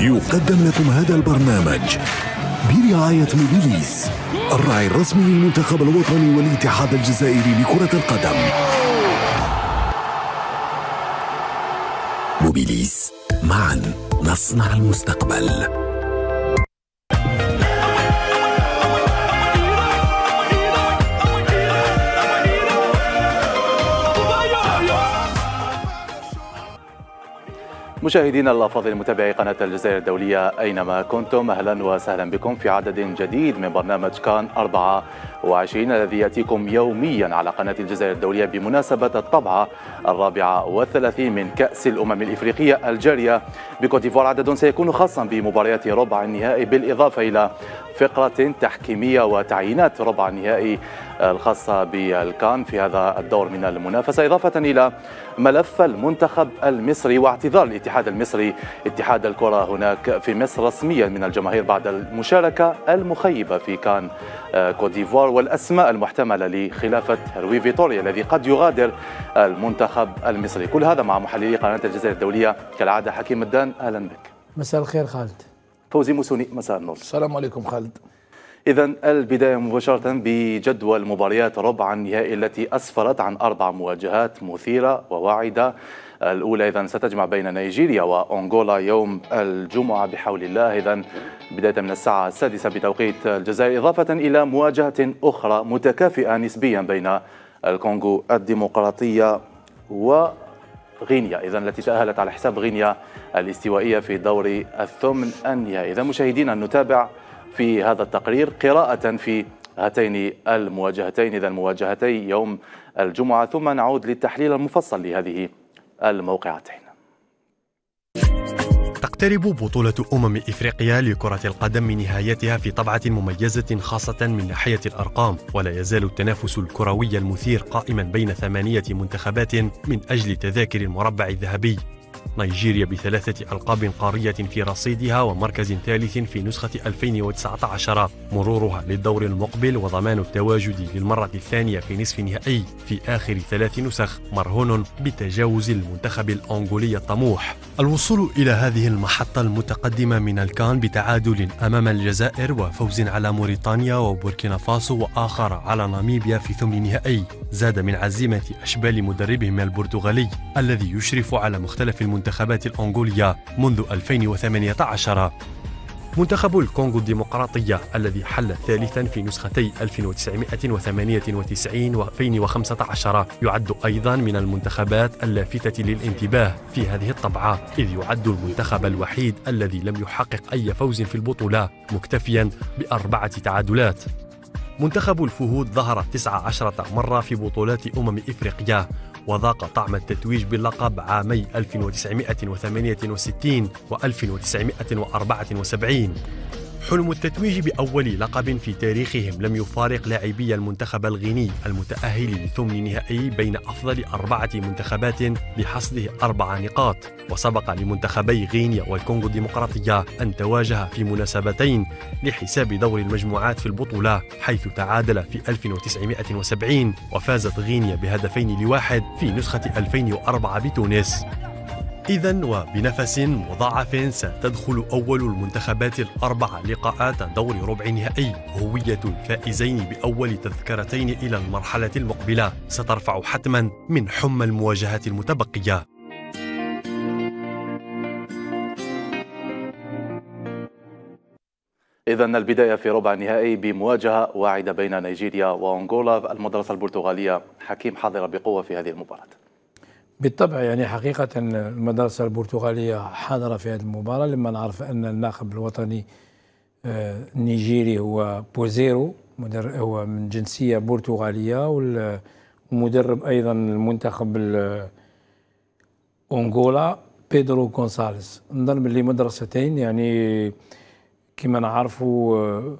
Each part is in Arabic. يقدم لكم هذا البرنامج برعاية موبيليس، الراعي الرسمي للمنتخب الوطني والاتحاد الجزائري لكرة القدم. موبيليس، معا نصنع المستقبل. مشاهدينا الافاضل متابعي قناه الجزائر الدوليه اينما كنتم، اهلا وسهلا بكم في عدد جديد من برنامج كان 24 الذي ياتيكم يوميا على قناه الجزائر الدوليه بمناسبه الطبعه ال34 من كاس الامم الافريقيه الجاريه بكوت ديفوار. عدد سيكون خاصا بمباريات ربع النهائي بالاضافه الى فقره تحكيميه وتعيينات ربع النهائي الخاصه بالكان في هذا الدور من المنافسه، اضافه الى ملف المنتخب المصري واعتذار الاتحاد المصري اتحاد الكرة هناك في مصر رسميا من الجماهير بعد المشاركة المخيبة في كان كوت ديفوار، والأسماء المحتملة لخلافة روي فيتوريا الذي قد يغادر المنتخب المصري. كل هذا مع محللي قناة الجزائر الدولية كالعادة. حكيم الدان، أهلا بك. مساء الخير خالد. فوزي موسوني، مساء النور. السلام عليكم خالد. إذن البداية مباشرة بجدول مباريات ربع النهائي التي أسفرت عن 4 مواجهات مثيرة وواعدة. الأولى إذن ستجمع بين نيجيريا وأنغولا يوم الجمعة بحول الله، إذن بداية من الساعة 6 بتوقيت الجزائر، إضافة إلى مواجهة أخرى متكافئة نسبيا بين الكونغو الديمقراطية وغينيا، إذن التي تأهلت على حساب غينيا الاستوائية في دور الثمن النهائي. إذن مشاهدينا نتابع في هذا التقرير قراءة في هاتين المواجهتين، إذن مواجهتي يوم الجمعة، ثم نعود للتحليل المفصل لهذه الموقعتين. تقترب بطولة إفريقيا لكرة القدم من نهايتها في طبعة مميزة خاصة من ناحية الأرقام، ولا يزال التنافس الكروي المثير قائما بين 8 منتخبات من أجل تذاكر المربع الذهبي. نيجيريا ب3 ألقاب قارية في رصيدها ومركز ثالث في نسخة 2019، مرورها للدور المقبل وضمان التواجد للمرة الثانية في نصف النهائي في آخر 3 نسخ مرهون بتجاوز المنتخب الأنغولي الطموح. الوصول إلى هذه المحطة المتقدمة من الكان بتعادل أمام الجزائر وفوز على موريتانيا وبوركينا فاسو وآخر على ناميبيا في ثمن النهائي زاد من عزيمة أشبال مدربهم البرتغالي الذي يشرف على مختلف المنتخبات الأنغولية منذ 2018. منتخب الكونغو الديمقراطية الذي حل ثالثا في نسختي 1998 و 2015 يعد أيضا من المنتخبات اللافتة للانتباه في هذه الطبعة، إذ يعد المنتخب الوحيد الذي لم يحقق أي فوز في البطولة مكتفيا ب4 تعادلات. منتخب الفهود ظهر 19 مرة في بطولات إفريقيا وذاق طعم التتويج باللقب عامي 1968 و 1974. حلم التتويج بأول لقب في تاريخهم لم يفارق لاعبي المنتخب الغيني المتأهل لثمن نهائي بين أفضل 4 منتخبات لحصده 4 نقاط، وسبق لمنتخبي غينيا والكونغو الديمقراطية أن تواجها في مناسبتين لحساب دور المجموعات في البطولة، حيث تعادل في 1970 وفازت غينيا بهدفين ل1 في نسخة 2004 بتونس. إذن وبنفس مضاعف ستدخل أول المنتخبات ال4 لقاءات دور ربع نهائي هوية الفائزين بأول تذكرتين إلى المرحلة المقبلة سترفع حتما من حمى المواجهات المتبقية. إذن البداية في ربع النهائي بمواجهة واعدة بين نيجيريا وأنغولا. المدرسة البرتغالية حكيم حاضرة بقوة في هذه المباراة. بالطبع يعني حقيقة المدرسة البرتغالية حاضرة في هذه المباراة، لما نعرف أن الناخب الوطني النيجيري هو بوزيرو، هو من جنسية برتغالية، ومدرب أيضا المنتخب أنغولا بيدرو غونساليس. نظن باللي مدرستين يعني كما نعرفوا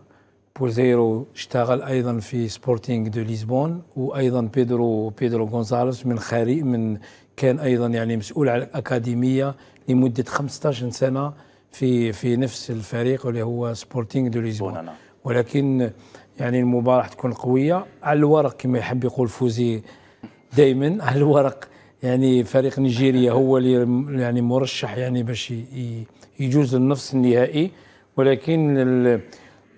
بوزيرو اشتغل ايضا في سبورتينغ دو ليزبون، وايضا بيدرو غونزاليس من كان ايضا يعني مسؤول على الاكاديميه لمده 15 سنه في نفس الفريق اللي هو سبورتينغ دو ليزبون. ولكن يعني المباراه تكون قويه على الورق كما يحب يقول فوزي دائما، على الورق يعني فريق نيجيريا هو اللي يعني مرشح يعني باش يجوز للنصف النهائي،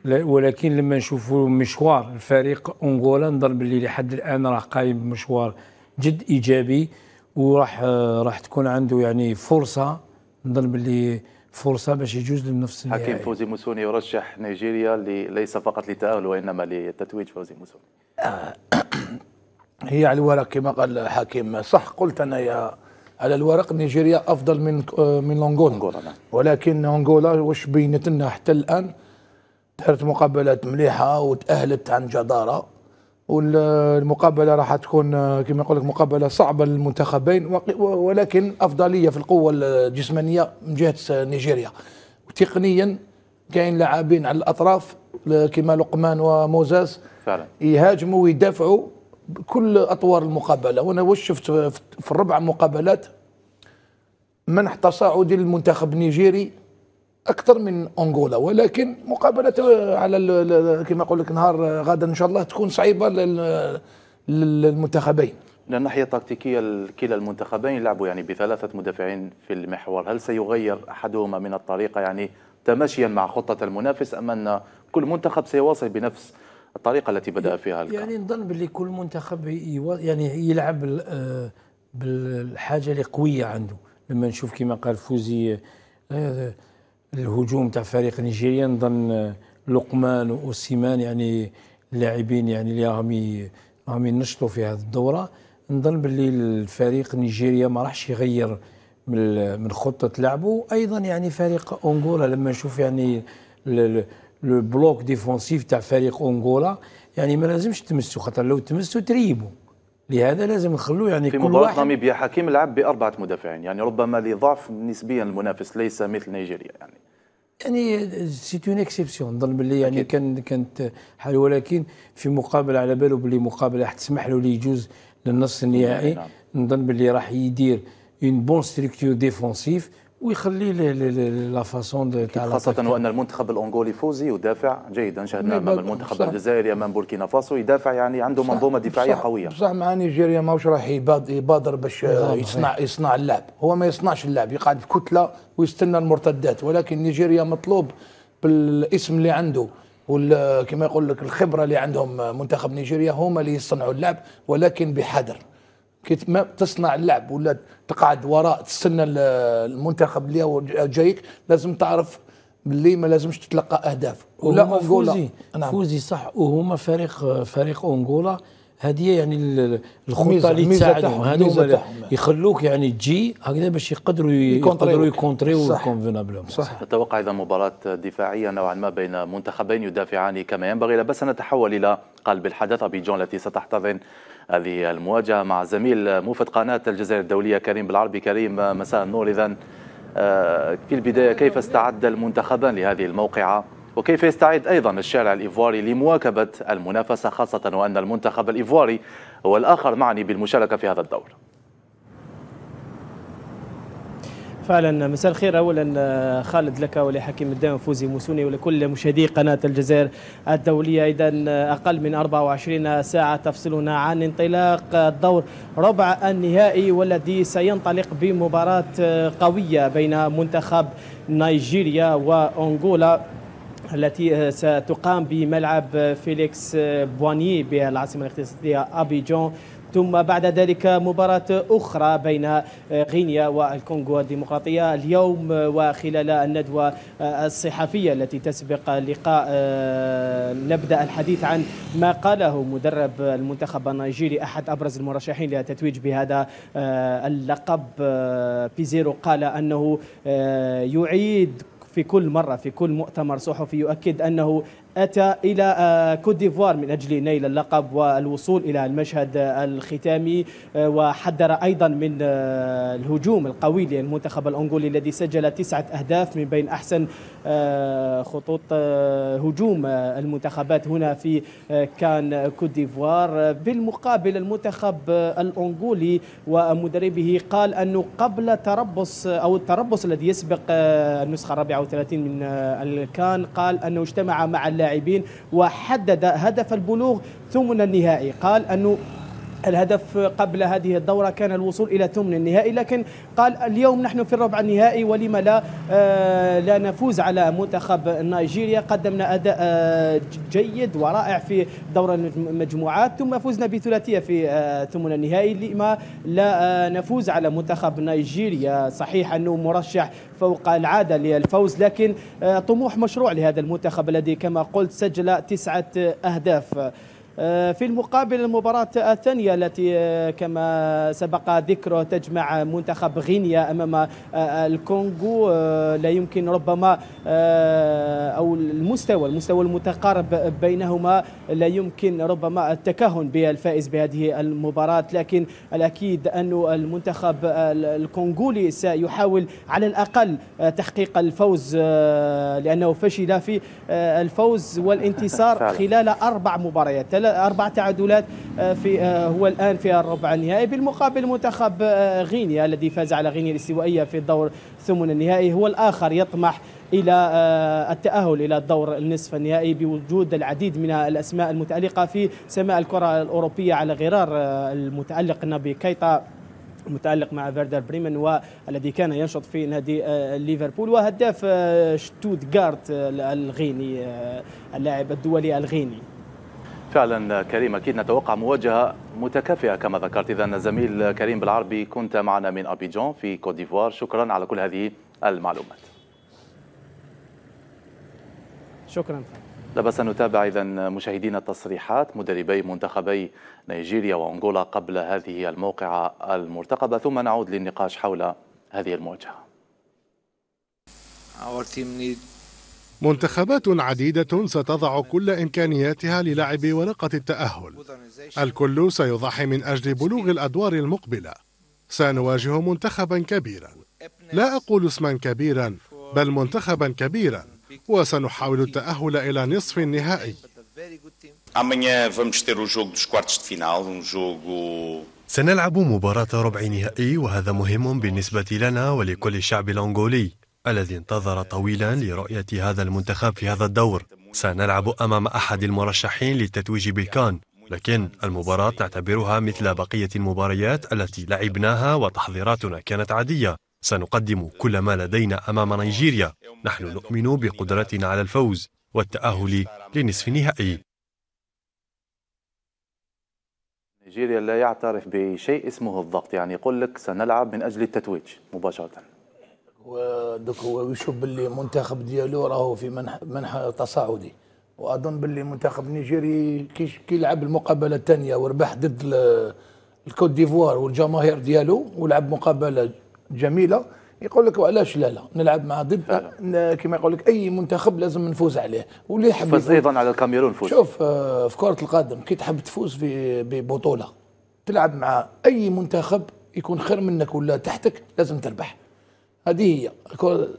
ولكن لما نشوفوا مشوار الفريق أنغولا نضرب اللي لحد الآن راه قايم بمشوار جد إيجابي، وراح تكون عنده يعني فرصة، نضرب اللي فرصة باش يجوز للنفس النهائي. حكيم فوزي موسوني يرشح نيجيريا ليس فقط للتأهل وإنما للتتويج. فوزي موسوني هي على الورق كما قال حكيم، صح قلت أنا يا على الورق نيجيريا أفضل من أنغولا، ولكن أنغولا واش بينت لنا حتى الآن دارت مقابلات مليحة وتأهلت عن جدارة، والمقابله راح تكون كما يقول لك مقابله صعبه للمنتخبين، ولكن افضليه في القوه الجسمانيه من جهه نيجيريا، وتقنيا كاين لاعبين على الاطراف كما لقمان وموزاس فعلا يهاجموا ويدافعوا بكل اطوار المقابله. وانا واش شفت في الربع مقابلات منح تصاعدي للمنتخب النيجيري اكثر من انغولا، ولكن مقابله على كما اقول لك نهار غدا ان شاء الله تكون صعيبه للمنتخبين. من الناحيه التكتيكيه كلا المنتخبين لعبوا يعني بثلاثه مدافعين في المحور، هل سيغير احدهما من الطريقه يعني تماشيا مع خطه المنافس، ام ان كل منتخب سيواصل بنفس الطريقه التي بدا فيها الكام؟ يعني نظن باللي كل منتخب يعني يلعب بالحاجه اللي قويه عنده. لما نشوف كما قال فوزي الهجوم تاع فريق نيجيريا، نظن لقمان وأوسيمان يعني اللاعبين يعني اللي راهم ينشطوا في هذه الدوره، نظن باللي الفريق نيجيريا ما راحش يغير من خطه لعبه. ايضا يعني فريق انغولا لما نشوف يعني البلوك ديفونسيف تاع فريق انغولا يعني ما لازمش تمسوا، خاطر لو تمسوا تريبوا، لهذا لازم نخلو يعني كل واحد. في مباراة ناميبيا حكيم لعب بأربعة مدافعين، يعني ربما لضعف نسبيا المنافس ليس مثل نيجيريا يعني سي اون اكسيبسيون، نظن باللي يعني كانت حال، ولكن في مقابله على باله باللي مقابله راح تسمح له يجوز للنصف النهائي، نعم. نظن باللي راح يدير اون بون ستركتور ديفونسيف ويخلي لا فاسون تاع، خاصة وأن المنتخب الأنغولي فوزي يدافع جيدا، شاهدنا أمام المنتخب الجزائري أمام بوركينا فاسو يدافع، يعني عنده منظومة دفاعية قوية. بصح مع نيجيريا ماهوش راح يبادر باش يصنع اللعب، هو ما يصنعش اللعب، يقعد في كتلة ويستنى المرتدات، ولكن نيجيريا مطلوب بالاسم اللي عنده وكما يقول لك الخبرة اللي عندهم منتخب نيجيريا هما اللي يصنعوا اللعب، ولكن بحذر. كي ما تصنع اللعب ولا تقعد وراء تستنى المنتخب اللي جايك، لازم تعرف باللي ما لازمش تتلقى اهداف. ولا انغولا فوزي صح، وهما فريق انغولا هذه يعني الخطه اللي تساعدهم، هذوما يخلوك يعني تجي هكذا باش يقدروا يكونتريو كونفينابلوم. صح. تتوقع اذا مباراه دفاعيه نوعا ما بين منتخبين يدافعان كما ينبغي. بس نتحول الى قلب الحدث، أبيجان التي ستحتضن هذه المواجهه، مع زميل موفد قناه الجزائر الدوليه كريم بالعربي. كريم مساء النور. اذا في البدايه، كيف استعد المنتخبان لهذه الموقعه، وكيف يستعد أيضا الشارع الإيفواري لمواكبة المنافسة، خاصة وأن المنتخب الإيفواري هو الآخر معني بالمشاركة في هذا الدور؟ فعلا مساء الخير اولا خالد، لك ولحكيم الدام فوزي موسوني ولكل مشاهدي قناه الجزائر الدوليه. اذا اقل من 24 ساعه تفصلنا عن انطلاق دور ربع النهائي، والذي سينطلق بمباراه قويه بين منتخب نيجيريا وانغولا التي ستقام بملعب فيليكس بواني بالعاصمة الاقتصادية أبيجان، ثم بعد ذلك مباراة أخرى بين غينيا والكونغو الديمقراطية اليوم وخلال الندوة الصحفية التي تسبق اللقاء. نبدأ الحديث عن ما قاله مدرب المنتخب النيجيري أحد أبرز المرشحين للتتويج بهذا اللقب بيزيرو، قال أنه يعيد في كل مرة في كل مؤتمر صحفي يؤكد أنه أتى إلى كوت ديفوار من أجل نيل اللقب والوصول إلى المشهد الختامي، وحذر أيضا من الهجوم القوي للمنتخب الأنغولي الذي سجل 9 أهداف من بين أحسن خطوط هجوم المنتخبات هنا في كان كوت ديفوار. بالمقابل المنتخب الأنغولي ومدربه قال أنه قبل تربص أو التربص الذي يسبق النسخة 34 من الكان، قال أنه اجتمع مع اللاعبين وحدد هدف البلوغ ثمن النهائي، قال أنه الهدف قبل هذه الدورة كان الوصول إلى ثمن النهائي، لكن قال اليوم نحن في الربع النهائي ولما لا نفوز على منتخب نيجيريا. قدمنا أداء جيد ورائع في دورة المجموعات، ثم فزنا بثلاثية في ثمن النهائي لما لا نفوز على منتخب نيجيريا. صحيح أنه مرشح فوق العادة للفوز، لكن طموح مشروع لهذا المنتخب الذي كما قلت سجل 9 أهداف. في المقابل المباراة الثانية التي كما سبق ذكره تجمع منتخب غينيا أمام الكونغو، لا يمكن ربما أو المستوى المتقارب بينهما لا يمكن ربما التكهن بالفائز بهذه المباراة، لكن الأكيد أن المنتخب الكونغولي سيحاول على الأقل تحقيق الفوز لأنه فشل في الفوز والانتصار خلال 4 مباريات، 4 تعادلات هو الآن في الربع النهائي. بالمقابل منتخب غينيا الذي فاز على غينيا الاستوائية في الدور ثمن النهائي هو الآخر يطمح إلى التأهل إلى الدور النصف النهائي بوجود العديد من الأسماء المتألقة في سماء الكرة الأوروبية على غرار المتألقنا بكيتا متألق مع فيردر بريمن والذي كان ينشط في نادي ليفربول، وهداف شتوتغارت الغيني اللاعب الدولي الغيني. فعلا كريم، أكيد نتوقع مواجهة متكافئة كما ذكرت. إذن زميل كريم بالعربي كنت معنا من أبيجان في كوت ديفوار، شكرا على كل هذه المعلومات. شكرا. لا بأس نتابع إذن مشاهدينا التصريحات مدربي منتخبي نيجيريا وأنغولا قبل هذه الموقعة المرتقبة، ثم نعود للنقاش حول هذه المواجهة. منتخبات عديدة ستضع كل إمكانياتها للعب ورقة التأهل، الكل سيضحي من أجل بلوغ الأدوار المقبلة. سنواجه منتخبا كبيرا، لا أقول اسما كبيرا بل منتخبا كبيرا، وسنحاول التأهل إلى نصف النهائي. سنلعب مباراة ربع نهائي وهذا مهم بالنسبة لنا ولكل الشعب الأنغولي الذي انتظر طويلا لرؤية هذا المنتخب في هذا الدور. سنلعب أمام أحد المرشحين للتتويج بالكان، لكن المباراة نعتبرها مثل بقية المباريات التي لعبناها وتحضيراتنا كانت عادية. سنقدم كل ما لدينا أمام نيجيريا. نحن نؤمن بقدرتنا على الفوز والتأهل لنصف النهائي. نيجيريا لا يعترف بشيء اسمه الضغط، يعني يقول لك سنلعب من أجل التتويج مباشرة. ودك هو يشوف باللي منتخب ديالو راهو في منحى تصاعدي، واظن باللي منتخب نيجيري كي لعب المقابله الثانيه وربح ضد الكوت ديفوار والجماهير ديالو ولعب مقابله جميله، يقول لك علاش لا نلعب مع ضد كما يقول لك اي منتخب لازم نفوز عليه. واللي حب فاز ايضا على الكاميرون فوز. شوف في كره القدم كي تحب تفوز في ببطوله تلعب مع اي منتخب يكون خير منك ولا تحتك لازم تربح. هذه هي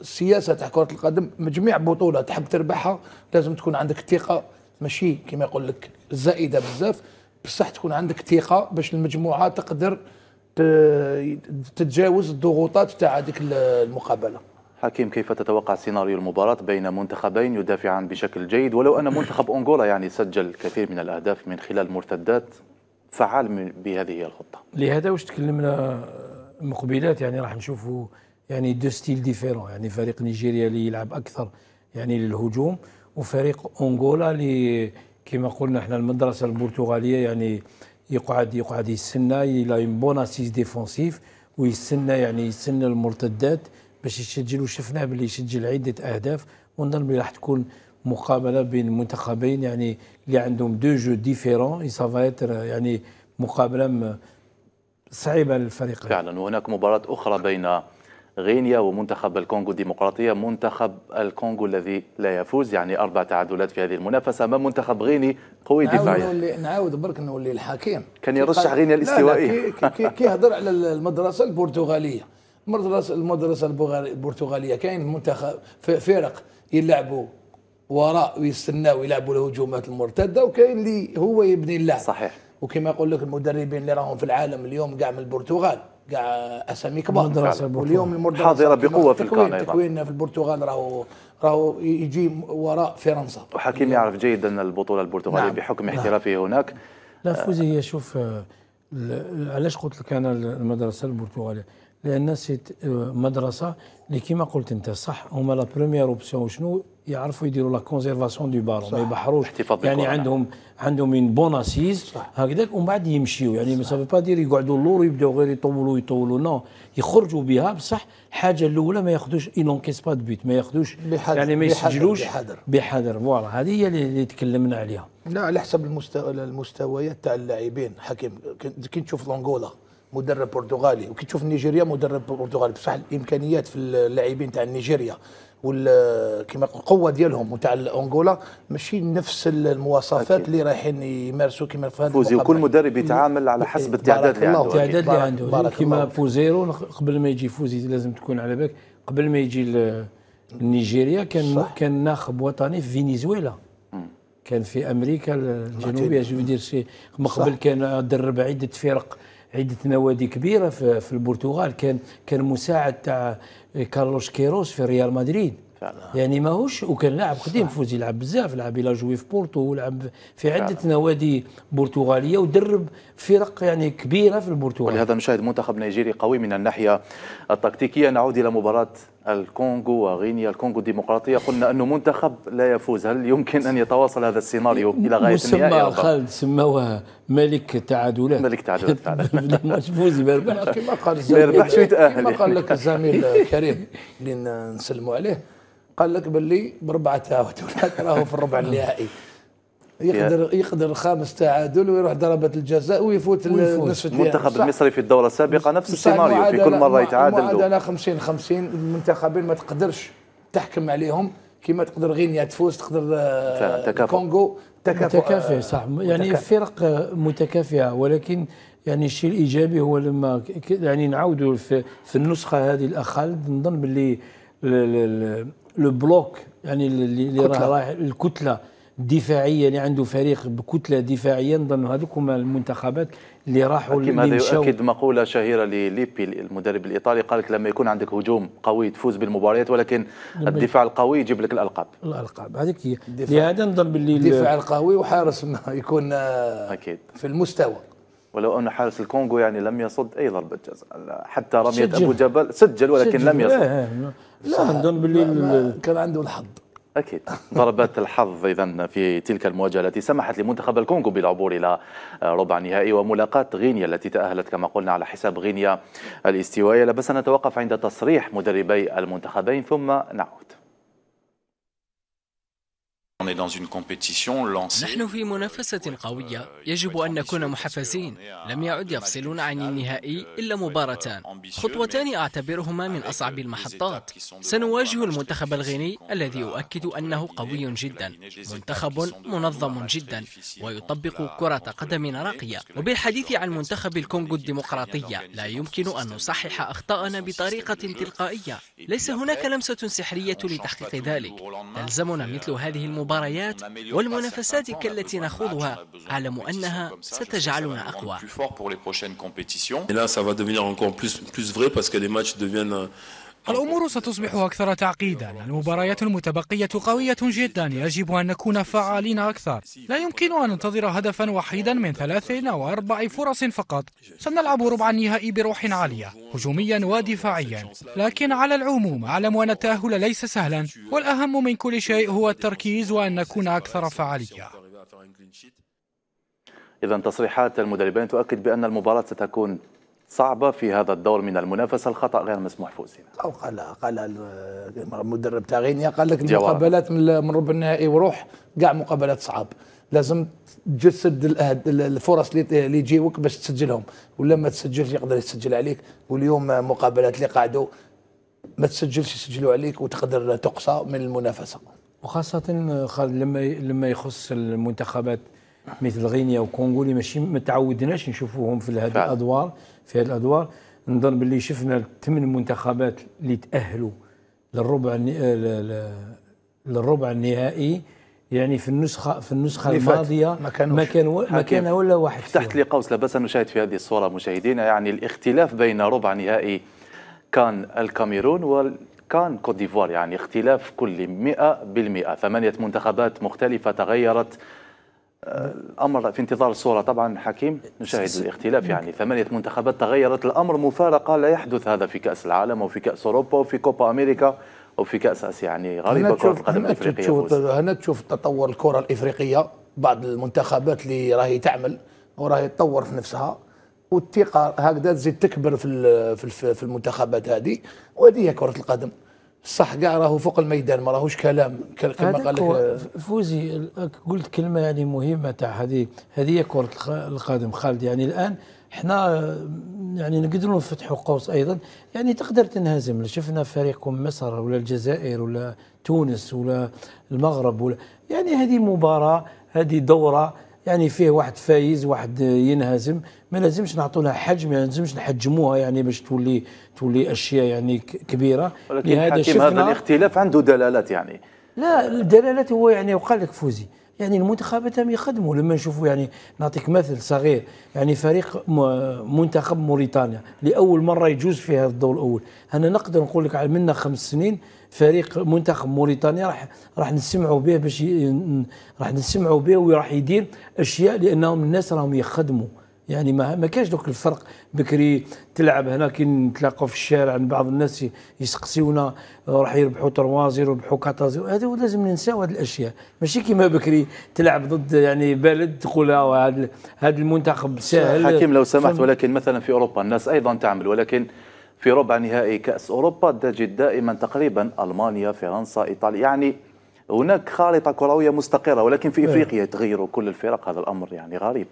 السياسة تاع كرة القدم، مجميع بطولة تحب تربحها لازم تكون عندك ثقة، ماشي كما يقول لك زائدة بزاف، بصح تكون عندك ثقة باش المجموعة تقدر تتجاوز الضغوطات تاع هذيك المقابلة. حكيم، كيف تتوقع سيناريو المباراة بين منتخبين يدافعان بشكل جيد، ولو أن منتخب أنغولا يعني سجل كثير من الأهداف من خلال مرتدات، فعال بهذه الخطة؟ لهذا واش تكلمنا مقبلات، يعني راح نشوفوا يعني دو ستيل ديفيرون، يعني فريق نيجيريا اللي يلعب اكثر يعني للهجوم، وفريق انغولا اللي كما قلنا احنا المدرسه البرتغاليه يعني يقعد يستنى الى اون بون اسيس ديفونسيف ويستنى يعني يستنى المرتدات باش يسجل، وشفناه باللي يسجل عده اهداف. ونظن بلي راح تكون مقابله بين منتخبين يعني اللي عندهم دو جو ديفيرون، يعني مقابله صعيبه للفريقين. فعلا، وهناك مباراه اخرى بين غينيا ومنتخب الكونغو الديمقراطية، منتخب الكونغو الذي لا يفوز، يعني 4 تعادلات في هذه المنافسة أمام منتخب غيني قوي دفاعيا. نعاود برك نولي الحكيم كان يرشح غينيا الاستوائية. كي يهضر على المدرسة البرتغالية، المدرسة البرتغالية كاين منتخب فرق يلعبوا وراء ويستناو يلعبوا الهجومات المرتدة، وكاين اللي هو يبني اللعب. صحيح. وكما يقول لك المدربين اللي راهم في العالم اليوم كاع من البرتغال كاع اسامي كبار، واليوم المدرسه حاضره بقوه في القانون. ايضا تكويننا في البرتغال راهو يجي وراء فرنسا. وحكيم يعرف جيدا البطوله البرتغاليه. نعم. بحكم احترافه هناك. لا فوزي هي شوف علاش قلت لك انا المدرسه البرتغاليه؟ لان سيت مدرسه اللي كيما قلت انت صح، هما لا بروميير اوبسيون شنو يعرفوا يديروا لا كونزيرفاسيون دو بالون، ما يبحروش يعني عندهم اون بون اسيز هكذاك، ومن بعد يمشيو يعني ما سافو با دير يقعدوا اللور ويبداو غير يطولوا نو، يخرجوا بها بصح. الحاجه الاولى ما ياخذوش يلونكيس با دو بيت، ما ياخذوش يعني ما يسجلوش بحذر فوالا. هذه هي اللي تكلمنا عليها. لا على حسب المستويات تاع اللاعبين حكيم، كي تشوف لونغولا مدرب برتغالي وكي تشوف نيجيريا مدرب برتغالي، بصح الامكانيات في اللاعبين تاع نيجيريا والكما القوه ديالهم وتاع انغولا ماشي نفس المواصفات اللي رايحين يمارسوا كما في هذا. فوزي وكل مدرب يتعامل على حسب التعداد اللي عنده، التعداد اللي عنده كما فوزيرو قبل ما يجي فوزي لازم تكون على بالك، قبل ما يجي نيجيريا كان ناخب وطني في فنزويلا، كان في امريكا الجنوبيه جوفيدير شي مقبل، كان درب عده فرق عدة نوادي كبيرة في البرتغال، كان مساعد تاع كارلوس كيروس في ريال مدريد يعني ماهوش، وكان لاعب قديم فوز يلعب بزاف، لعب الى جوي في بورتو ولعب في عدة نوادي برتغالية ودرب فرق يعني كبيرة في البرتغال. ولهذا نشاهد منتخب نيجيري قوي من الناحية التكتيكية. نعود إلى مباراة الكونغو وغينيا، الكونغو الديمقراطية، قلنا أنه منتخب لا يفوز، هل يمكن أن يتواصل هذا السيناريو إلى غاية النهائي؟ خالد سموها ملك تعادلات، ملك تعادلات فعلا، مش فوز ما يربحش كما قال لك الزميل كريم اللي نسلموا عليه، قال لك باللي بربعة تعاود راهو في الربع النهائي، يقدر خامس تعادل ويروح ضربة الجزاء ويفوت نصف النهائي. المنتخب المصري في الدورة السابقة نفس السيناريو، في كل مرة يتعادل معادلة 50-50، المنتخبين ما تقدرش تحكم عليهم كما تقدر غينيا تفوز، تقدر الكونغو متكافئة صح، يعني فرق متكافئة. ولكن يعني الشيء الإيجابي هو لما يعني نعاودوا في النسخة هذه الأخ خالد، نظن باللي لو بلوك يعني اللي رايح الكتله الدفاعيه اللي عنده فريق بكتله دفاعيه، نظن هذوك هما المنتخبات اللي راحوا. هذا يؤكد مقوله شهيره لليبي المدرب الايطالي، قال لك لما يكون عندك هجوم قوي تفوز بالمباريات، ولكن الدفاع القوي يجيب لك الالقاب هذيك هي. لهذا نظن باللي الدفاع القوي وحارس ما يكون اكيد في المستوى، ولو أن حارس الكونغو يعني لم يصد أي ضربة جزاء، حتى رمية أبو جبل سجل ولكن لم يصد. لا نظن باللي كان عنده الحظ أكيد، ضربات الحظ إذن في تلك المواجهة التي سمحت لمنتخب الكونغو بالعبور إلى ربع نهائي. وملاقاة غينيا التي تأهلت كما قلنا على حساب غينيا الاستوائية. بس نتوقف عند تصريح مدربي المنتخبين ثم نعود. نحن في منافسة قوية، يجب أن نكون محفزين. لم يعد يفصلون عن النهائي إلا مباراتان، خطوتان أعتبرهما من أصعب المحطات. سنواجه المنتخب الغيني الذي أؤكد أنه قوي جدا، منتخب منظم جدا ويطبق كرة قدم راقية. وبالحديث عن منتخب الكونغو الديمقراطية، لا يمكن أن نصحح أخطاءنا بطريقة تلقائية، ليس هناك لمسة سحرية لتحقيق ذلك. تلزمنا مثل هذه المباريات والمنافسات التي نخوضها، أعلم أنها ستجعلنا أقوى. الأمور ستصبح أكثر تعقيدا، المباريات المتبقية قوية جدا، يجب أن نكون فعالين أكثر. لا يمكن أن ننتظر هدفا وحيدا من 3 أو 4 فرص فقط. سنلعب ربع النهائي بروح عالية هجوميا ودفاعيا، لكن على العموم أعلم أن التأهل ليس سهلا، والأهم من كل شيء هو التركيز وأن نكون أكثر فعالية. إذن تصريحات المدربين تؤكد بأن المباراة ستكون صعبة في هذا الدور من المنافسة، الخطأ غير مسموح فوزي. أو قال المدرب تاع غينيا قال لك المقابلات من ربع النهائي وروح كاع مقابلات صعب، لازم تجسد الفرص اللي يجيوك باش تسجلهم، ولا ما تسجلش يقدر يسجل عليك. واليوم مقابلات اللي قعدوا ما تسجلش يسجلوا عليك وتقدر تقصى من المنافسة. وخاصة خالد لما يخص المنتخبات مثل غينيا وكونغو اللي ماشي ما تعودناش نشوفوهم في هذه الأدوار. في هذه الادوار نظن باللي شفنا 8 منتخبات اللي تاهلوا للربع النهائي، يعني في النسخه الماضيه ما كان ولا واحد. فتحت لي قوس، لا بأس أن نشاهد في هذه الصوره مشاهدينا يعني الاختلاف بين ربع نهائي كان الكاميرون وكان كوت ديفوار، يعني اختلاف كل 100%. 8 منتخبات مختلفه تغيرت الأمر في انتظار الصورة طبعا حكيم. نشاهد الاختلاف، يعني 8 منتخبات تغيرت الأمر، مفارقة لا يحدث هذا في كأس العالم وفي كأس أوروبا وفي كوبا أمريكا وفي كأس آسيا. يعني غريبة كرة القدم الإفريقية. هنا تشوف تطور الكرة الإفريقية، بعض المنتخبات اللي راهي تعمل وراهي تطور في نفسها، والثقة هكذا تزيد تكبر في المنتخبات هذه، وهذه هي كرة القدم. صح كاع راهو فوق الميدان، ما راهوش كلام كما قال لك فوزي. قلت كلمه يعني مهمه تاع هذه كره القدم خالد. يعني الان احنا يعني نقدروا نفتحوا قوس ايضا، يعني تقدر تنهزم. شفنا فريقكم مصر ولا الجزائر ولا تونس ولا المغرب ولا، يعني هذه مباراه، هذه دوره، يعني فيه واحد فايز واحد ينهزم. ما لازمش نعطوا لها حجم، ما لازمش نحجموها يعني باش تولي اشياء يعني كبيره. ولكن حكيم هذا الاختلاف عنده دلالات، يعني لا الدلالات هو يعني وقال لك فوزي، يعني المنتخبات هم يخدموا. لما نشوفوا يعني نعطيك مثل صغير، يعني فريق منتخب موريتانيا لاول مره يجوز فيها الدور الاول. انا نقدر نقول لك على منا 5 سنين فريق منتخب موريتانيا راح نسمعوا به باش راح نسمعوا به وراح يدير اشياء، لانهم الناس راهم يخدموا. يعني ما كانش دوك الفرق بكري تلعب هنا كي نتلاقوا في الشارع عند بعض الناس يسقسيونا راح يربحوا 3-0 يربحوا 4-0. هذا لازم ننساو هذه الاشياء، ماشي كيما بكري تلعب ضد يعني بلد تقول هذا المنتخب ساهل. حكيم لو سمحت، ولكن مثلا في اوروبا الناس ايضا تعمل، ولكن في ربع نهائي كاس اوروبا تجد دائما تقريبا المانيا فرنسا ايطاليا، يعني هناك خارطة كروية مستقرة. ولكن في إفريقيا يتغيروا كل الفرق، هذا الأمر يعني غريب.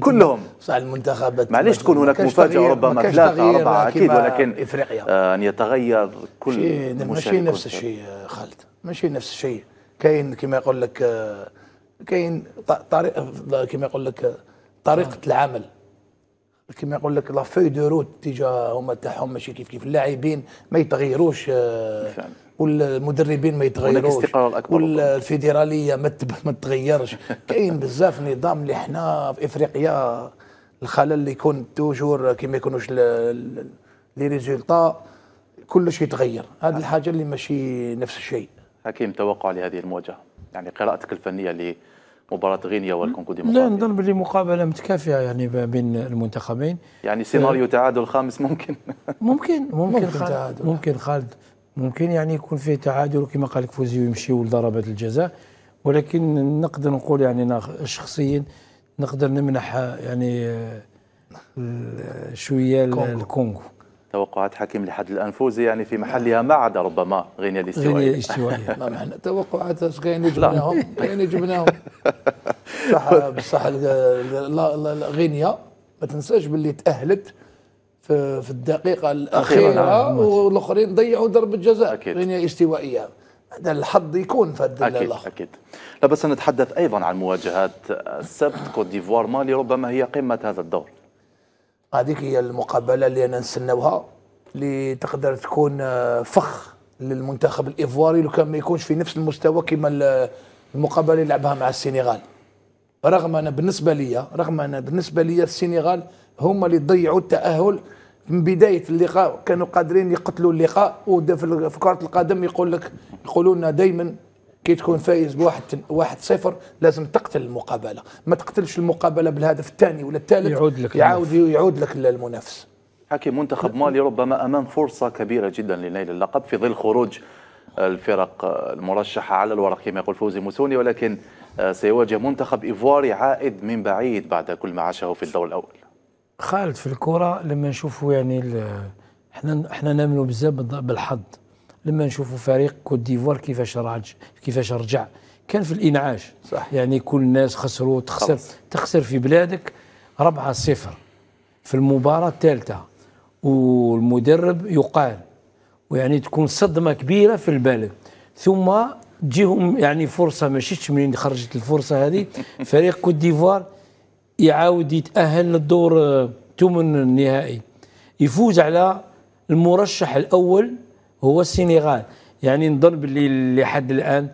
كلهم صح المنتخبات، معليش تكون هناك مفاجأة ربما 3-4 أكيد، ولكن إفريقيا أن يتغير كل ماشي نفس الشيء خالد، ماشي نفس الشيء. كاين كما يقول لك، كاين طريق كما يقول لك طريقة العمل، كما يقول لك لا فوي دو روت تجاه هما تاعهم ماشي كيف كيف. اللاعبين ما يتغيروش والمدربين ما يتغيروش والفيدراليه ما تتغيرش. كاين بزاف نظام اللي حنا في افريقيا الخلل اللي يكون توجور كما يكونوش لي ريزولطا كلش يتغير. هذه الحاجه اللي ماشي نفس الشيء. حكيم توقع لهذه المواجهه، يعني قراءتك الفنيه اللي مباراة غينيا والكونغو ديمقراطية. لا نظن باللي مقابلة متكافئة يعني بين المنتخبين، يعني سيناريو تعادل خامس ممكن. ممكن خالد، ممكن يعني يكون فيه تعادل كما قال لك فوزي ويمشيوا لضربات الجزاء. ولكن نقدر نقول يعني انا شخصيا نقدر نمنح يعني شوية الكونغو. توقعات حكيم لحد الان فوزي يعني في محلها، ما عدا ربما غينيا الاستوائيه. ما معنى توقعات غينيا جبناهم صح بصح. غينيا ما تنساش باللي تاهلت في الدقيقه الاخيره والاخرين ضيعوا ضربه جزاء. غينيا استوائيه، هذا الحظ يكون في هذا الاخر. اكيد لا بس نتحدث ايضا عن مواجهات السبت كوت ديفوار مالي، ربما هي قمه هذا الدور. هذيك هي المقابله اللي انا نستناوها، اللي تقدر تكون فخ للمنتخب الايفواري لو كان ما يكونش في نفس المستوى كما المقابله اللي لعبها مع السنغال. رغم انا بالنسبه ليا السنغال هما اللي ضيعوا التاهل من بدايه اللقاء. كانوا قادرين يقتلوا اللقاء. وفي كره القدم يقولوا لنا دائما كي تكون فايز ب1-0 لازم تقتل المقابله، ما تقتلش المقابله بالهدف الثاني ولا الثالث، يعود لك المنافس. حكيم منتخب مالي ربما امام فرصه كبيره جدا لنيل اللقب في ظل خروج الفرق المرشحه على الورق كما يقول فوزي موسوني، ولكن سيواجه منتخب ايفواري عائد من بعيد بعد كل ما عاشه في الدور الاول. خالد في الكره لما نشوفوا يعني احنا نامنوا بزاف بالحظ. لما نشوفوا فريق كوت ديفوار كيفاش رجع كان في الانعاش صح. يعني كل الناس خسروا، تخسر في بلادك 4-0 في المباراه الثالثه والمدرب يقال، ويعني تكون صدمه كبيره في البلد. ثم تجيهم يعني فرصه، ماشيش منين خرجت الفرصه هذه فريق كوت ديفوار يعاود يتاهل للدور 8 النهائي، يفوز على المرشح الاول هو السنغال. يعني نظن باللي لحد الان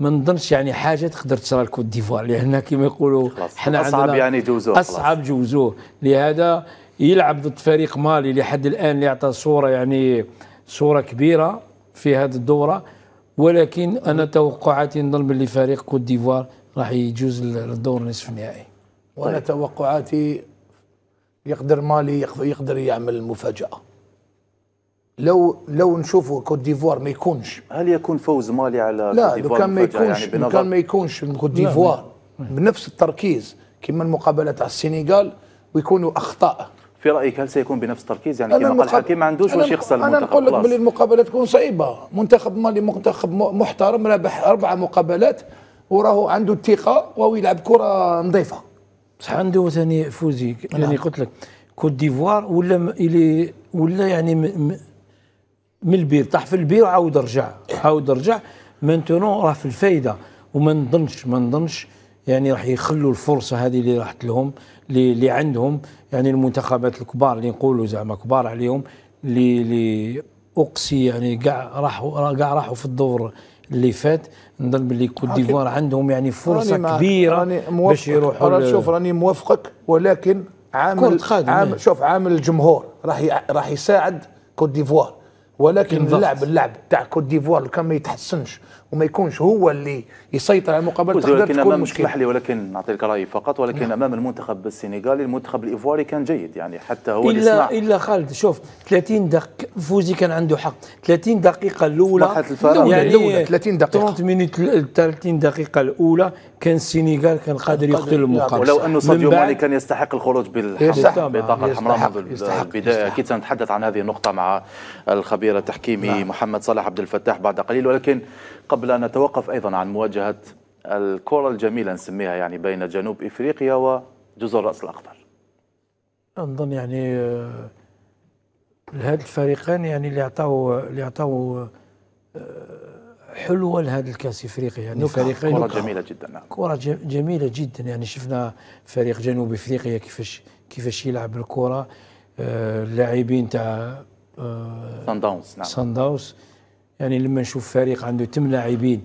ما نظنش يعني حاجه تقدر تصرى لكوت ديفوار، لان كما يقولوا حنا اصعب يعني جوزوه، اصعب جوزوه. لهذا يلعب ضد فريق مالي لحد الان اللي عطى صوره يعني صوره كبيره في هذه الدوره. ولكن انا توقعاتي نظن باللي فريق كوت ديفوار راح يجوز للدور نصف النهائي. وانا طيب. توقعاتي يقدر مالي يقدر يعمل مفاجأة. لو نشوفوا كوت ديفوار ما يكونش. هل يكون فوز مالي على كوت ديفوار؟ لا، لو كان ما يكونش يعني كان ما يكونش كوت ديفوار بنفس التركيز كما المقابلة على السنغال ويكونوا أخطاء. في رايك هل سيكون بنفس التركيز؟ يعني كما قال الحكيم ما عندوش واش يخسر المنتخب. انا نقول لك بلي المقابله تكون صعيبه، منتخب مالي منتخب محترم رابح 4 مقابلات وراه عنده الثقه وهو يلعب كره نظيفه. بصح عنده ثاني فوزي يعني قلت لك كوت ديفوار ولا يعني من البير طاح في البير وعاود رجع مانتونون راه في الفايده وما نظنش يعني راح يخلوا الفرصه هذه اللي راحت لهم اللي عندهم يعني المنتخبات الكبار اللي نقولوا زعما كبار عليهم اللي اقصي يعني كاع راحوا في الدور اللي فات. نظن باللي كوت ديفوار عندهم يعني فرصه كبيره باش يروحوا. انا شوف راني موافقك، ولكن عامل شوف عامل الجمهور راح يساعد كوت ديفوار، ولكن اللعب تاع كوت ديفوار كان ما يتحسنش وما يكونش هو اللي يسيطر على المقابله تقدر تكون مشكله. ولكن نعطيك رايي فقط، ولكن امام المنتخب السنغالي المنتخب الايفواري كان جيد يعني حتى هو اللي صنع. الا خالد شوف 30 دقيقه فوزي كان عنده حق. 30 دقيقه الاولى يعني 30 دقيقه 30 دقيقه الاولى كان السنغال كان قادر يقتل المقابله، ولو انه ساديو ماني كان يستحق الخروج بالبطاقه الحمراء منذ البدايه. اكيد سنتحدث عن هذه النقطه مع الخبير التحكيمي محمد صلاح عبد الفتاح بعد قليل، ولكن قبل أن نتوقف أيضا عن مواجهة الكرة الجميلة نسميها يعني بين جنوب إفريقيا وجزر الرأس الأخضر، أظن يعني هاد الفريقان يعني اللي عطاو حلوة لهذا الكأس إفريقيا يعني فريقين كرة جميلة جدا. نعم كرة جميلة جدا يعني شفنا فريق جنوب إفريقيا كيفاش يلعب الكرة. اللاعبين تاع صن داونز يعني لما نشوف فريق عنده 8 لاعبين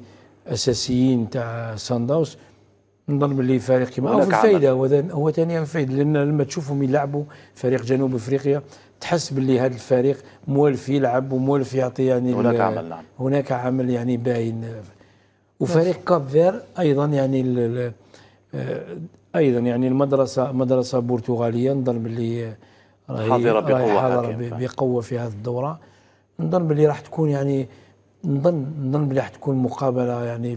اساسيين تاع صن داونز نظن باللي فريق كيما هو الفايده هو ثاني الفايده، لان لما تشوفهم يلعبوا فريق جنوب افريقيا تحس باللي هذا الفريق موالف يلعب وموالف يعطي يعني هناك عمل. نعم هناك عمل يعني باين. وفريق كاب فير ايضا يعني المدرسه برتغاليه نظن باللي حاضره بقوه في هذه الدوره. نظن باللي راح تكون يعني نظن باللي راح تكون مقابله يعني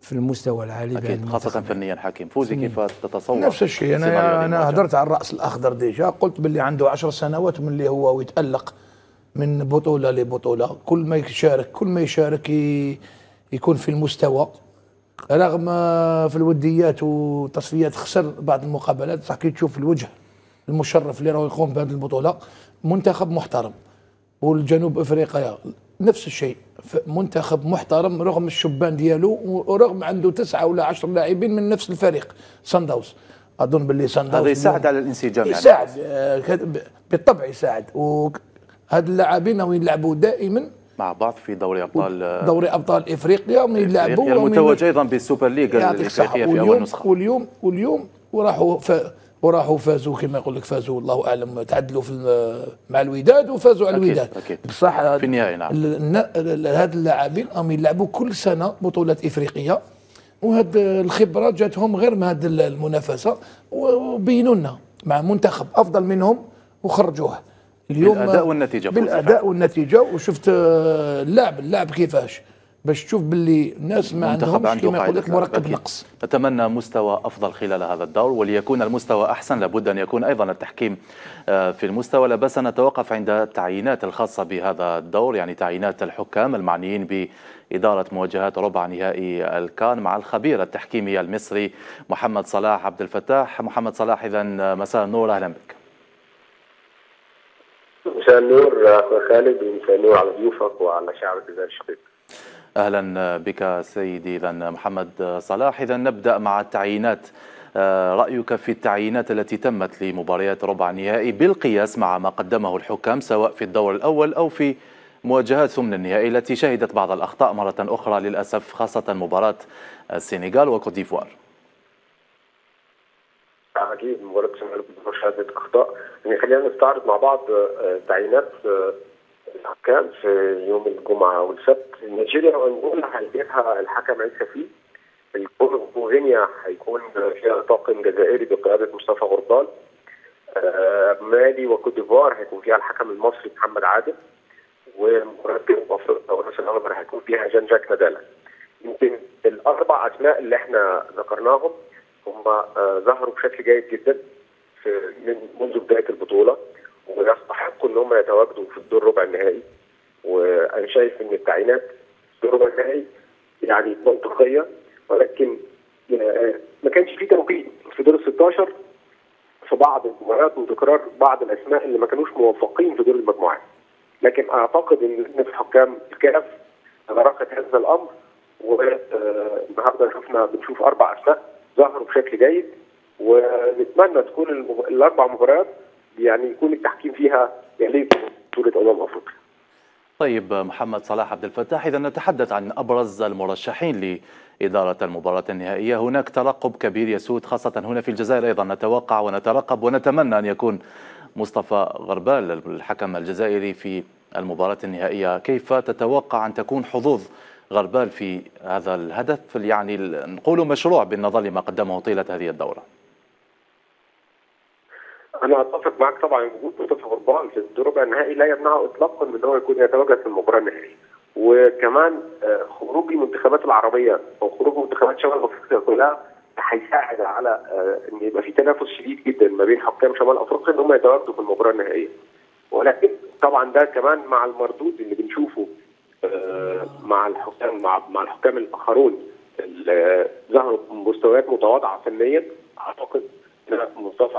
في المستوى العالي اكيد خاصه فنيا. حكيم فوزي كيف تتصور نفس الشيء؟ انا هدرت على الراس الاخضر ديجا، قلت باللي عنده 10 سنوات من اللي هو ويتالق من بطوله لبطوله، كل ما يشارك يكون في المستوى، رغم في الوديات وتصفيات خسر بعض المقابلات، صح كي تشوف الوجه المشرف اللي راه يقوم بهذه البطوله منتخب محترم. والجنوب افريقيا نفس الشيء منتخب محترم رغم الشبان ديالو ورغم عنده 9 ولا 10 لاعبين من نفس الفريق صن داونز. اظن باللي صن داونز هذا يساعد على الانسجام يساعد بالطبع يساعد. وهاد اللاعبين راهم يلعبوا دائما مع بعض في دوري ابطال افريقيا ويلعبوا متوج ايضا بالسوبر ليغا الافريقيه في اول نسخه. واليوم وراحوا فازوا كما يقول لك، فازوا الله اعلم تعادلوا مع الوداد وفازوا على الوداد بصح في النهايه. نعم هاد اللاعبين راهم يلعبوا كل سنه بطولات افريقيه، وهاد الخبره جاتهم غير من هاد المنافسه، وبينوا لنا مع منتخب افضل منهم وخرجوه اليوم بالاداء والنتيجه وشفت اللاعب كيفاش باش تشوف باللي الناس ما عندهمش كما يقول لك مركب نقص. نتمنى مستوى افضل خلال هذا الدور، وليكون المستوى احسن لابد ان يكون ايضا التحكيم في المستوى. لا باس نتوقف عند التعيينات الخاصه بهذا الدور، يعني تعيينات الحكام المعنيين باداره مواجهات ربع نهائي الكان مع الخبير التحكيمي المصري محمد صلاح عبد الفتاح. محمد صلاح، اذا مساء النور، اهلا بك. مساء النور اخوي خالد، ومساء النور على ضيوفك وعلى شعب الجزائر الشقيق. أهلا بك سيدي. إذا محمد صلاح، إذا نبدأ مع التعيينات، رأيك في التعيينات التي تمت لمباريات ربع النهائي بالقياس مع ما قدمه الحكام سواء في الدور الأول أو في مواجهات ثمن النهائي التي شهدت بعض الأخطاء مرة أخرى للأسف، خاصة مباراة السنغال وكوت ديفوار. أكيد مباراة السنغال وكوت ديفوار شهدت أخطاء، يعني خلينا نستعرض مع بعض تعيينات الحكام في يوم الجمعه والسبت. نيجيريا وانغولا حيثها الحكم عيسى فيه الكونغو غينيا هيكون فيها طاقم جزائري بقياده مصطفى غربال. مالي وكوت ديفوار هيكون فيها الحكم المصري محمد عادل، ومرتب افريقيا ورئيس المغرب هيكون فيها جان جاك ندالا. يمكن الاربع اسماء اللي احنا ذكرناهم هم ظهروا بشكل جيد جدا منذ بدايه البطوله، ويستحقوا ان هم يتواجدوا في الدور ربع النهائي. وانا شايف ان التعيينات في الدور ربع النهائي يعني منطقيه، ولكن ما كانش في توقيت في دور ال 16 في بعض المباريات وتكرار بعض الاسماء اللي ما كانوش موفقين في دور المجموعات. لكن اعتقد ان لجنه حكام الكاف أدركت هذا الامر، والنهارده بنشوف اربع اسماء ظهروا بشكل جيد، ونتمنى تكون الاربع مباريات يعني يكون التحكيم فيها يليق بطوله امم افريقيا. طيب محمد صلاح عبد الفتاح، اذا نتحدث عن ابرز المرشحين لاداره المباراه النهائيه، هناك ترقب كبير يسود خاصه هنا في الجزائر، ايضا نتوقع ونترقب ونتمنى ان يكون مصطفى غربال الحكم الجزائري في المباراه النهائيه. كيف تتوقع ان تكون حظوظ غربال في هذا الهدف، يعني نقول مشروع بالنظر لما قدمه طيله هذه الدوره؟ أنا أتفق معك طبعا. وجود مصطفى غربال في الدور ربع النهائي لا يمنعه إطلاقا من أن هو يكون يتواجد في المباراة النهائية، وكمان خروج المنتخبات العربية أو خروج منتخبات شمال أفريقيا كلها هيساعد على أن يبقى في تنافس شديد جدا ما بين حكام شمال أفريقيا أن هم يتواجدوا في المباراة النهائية. ولكن طبعا ده كمان مع المردود اللي بنشوفه مع الحكام الآخرون اللي ظهروا بمستويات متواضعة فنيا، أعتقد مصطفى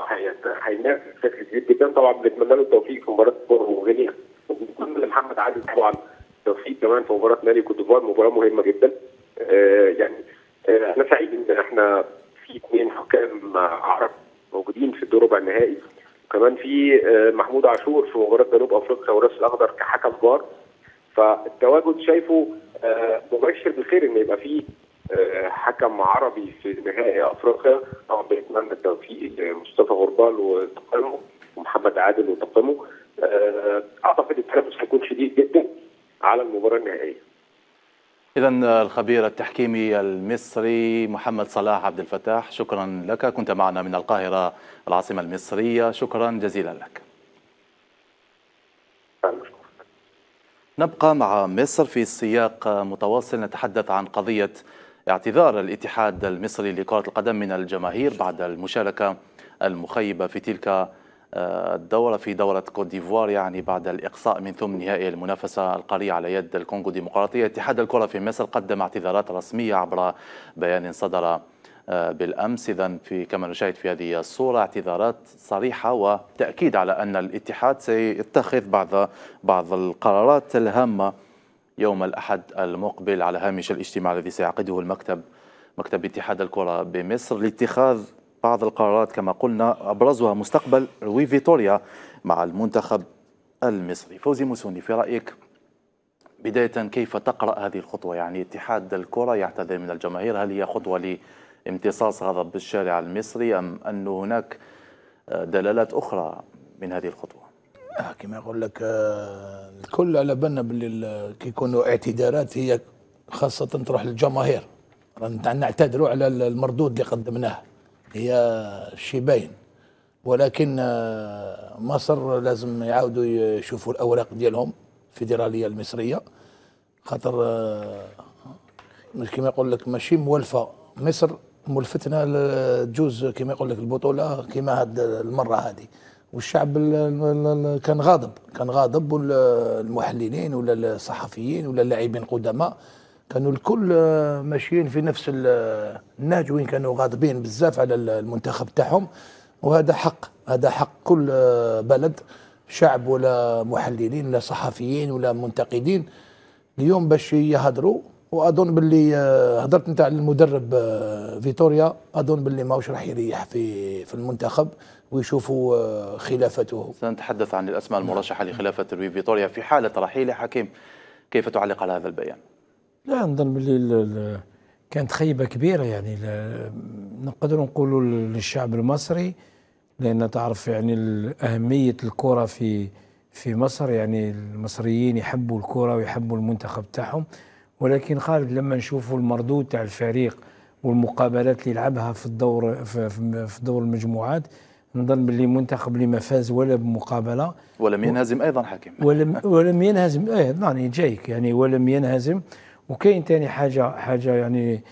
هينافس بشكل كبير جدا. طبعا بنتمنى له التوفيق في مباراه كونغو وغينيا، وبنتمنى لمحمد عادل طبعا التوفيق كمان في مباراه مالي كوت ديفوار، مباراه مهمه جدا. انا سعيد ان احنا في اثنين حكام عرب موجودين في الدور ربع النهائي، وكمان في محمود عاشور في مباراه جنوب افريقيا والراس الاخضر كحكم فار. فالتواجد شايفه مبشر بالخير ان يبقى فيه حكم عربي في نهائي افريقيا. طبعا بنتمنى التوفيق لمصطفى غربال وتقييمه ومحمد عادل وتقييمه. اعتقد التنافس هيكون شديد جدا على المباراه النهائيه. اذا الخبير التحكيمي المصري محمد صلاح عبد الفتاح، شكرا لك، كنت معنا من القاهره العاصمه المصريه، شكرا جزيلا لك. نبقى مع مصر في سياق متواصل، نتحدث عن قضيه اعتذار الاتحاد المصري لكرة القدم من الجماهير بعد المشاركة المخيبة في تلك الدورة في دورة كوت ديفوار، يعني بعد الإقصاء من ثمن نهائي المنافسة القارية على يد الكونغو الديمقراطية. اتحاد الكرة في مصر قدم اعتذارات رسمية عبر بيان صدر بالأمس. إذن كما نشاهد في هذه الصورة اعتذارات صريحة وتأكيد على أن الاتحاد سيتخذ بعض القرارات الهامة يوم الأحد المقبل على هامش الاجتماع الذي سيعقده مكتب اتحاد الكرة بمصر لاتخاذ بعض القرارات كما قلنا، أبرزها مستقبل روي فيتوريا مع المنتخب المصري. فوزي موسوني، في رأيك بداية كيف تقرأ هذه الخطوة؟ يعني اتحاد الكرة يعتذر من الجماهير، هل هي خطوة لامتصاص غضب الشارع المصري أم أن هناك دلالات أخرى من هذه الخطوة؟ كما يقول لك الكل على بالنا باللي كيكونوا اعتذارات هي خاصة تروح للجماهير، رانا نعتذروا على المردود اللي قدمناه، هي شي باين. ولكن مصر لازم يعاودوا يشوفوا الأوراق ديالهم الفيدرالية المصرية، خاطر كما يقول لك ماشي مولفة مصر مولفتنا لجوز كما يقول لك البطولة كما هاد المرة هذه. والشعب كان غاضب، والمحللين ولا الصحفيين ولا اللاعبين القدماء كانوا الكل ماشيين في نفس النهج، وين كانوا غاضبين بزاف على المنتخب تاعهم. وهذا حق، هذا حق كل بلد، شعب ولا محللين ولا صحفيين ولا منتقدين اليوم باش يهضروا. واظن باللي هضرت نتاع المدرب فيتوريا، اظن باللي ماهوش راح يريح في المنتخب ويشوفوا خلافته. سنتحدث عن الاسماء المرشحه لخلافه روي فيتوريا في حاله رحيله حكيم، كيف تعلق على هذا البيان؟ لا نظن باللي كانت خيبه كبيره، يعني نقدروا نقولوا للشعب المصري، لان تعرف يعني اهميه الكره في مصر، يعني المصريين يحبوا الكره ويحبوا المنتخب تاعهم. ولكن خالد لما نشوفوا المردود تاع الفريق والمقابلات اللي لعبها في الدور في دور المجموعات، نظن باللي منتخب اللي ما فاز ولا بمقابله ولم ينهزم ايضا حكيم، ولم ينهزم يعني جايك يعني ولم ينهزم. وكاين ثاني حاجه يعني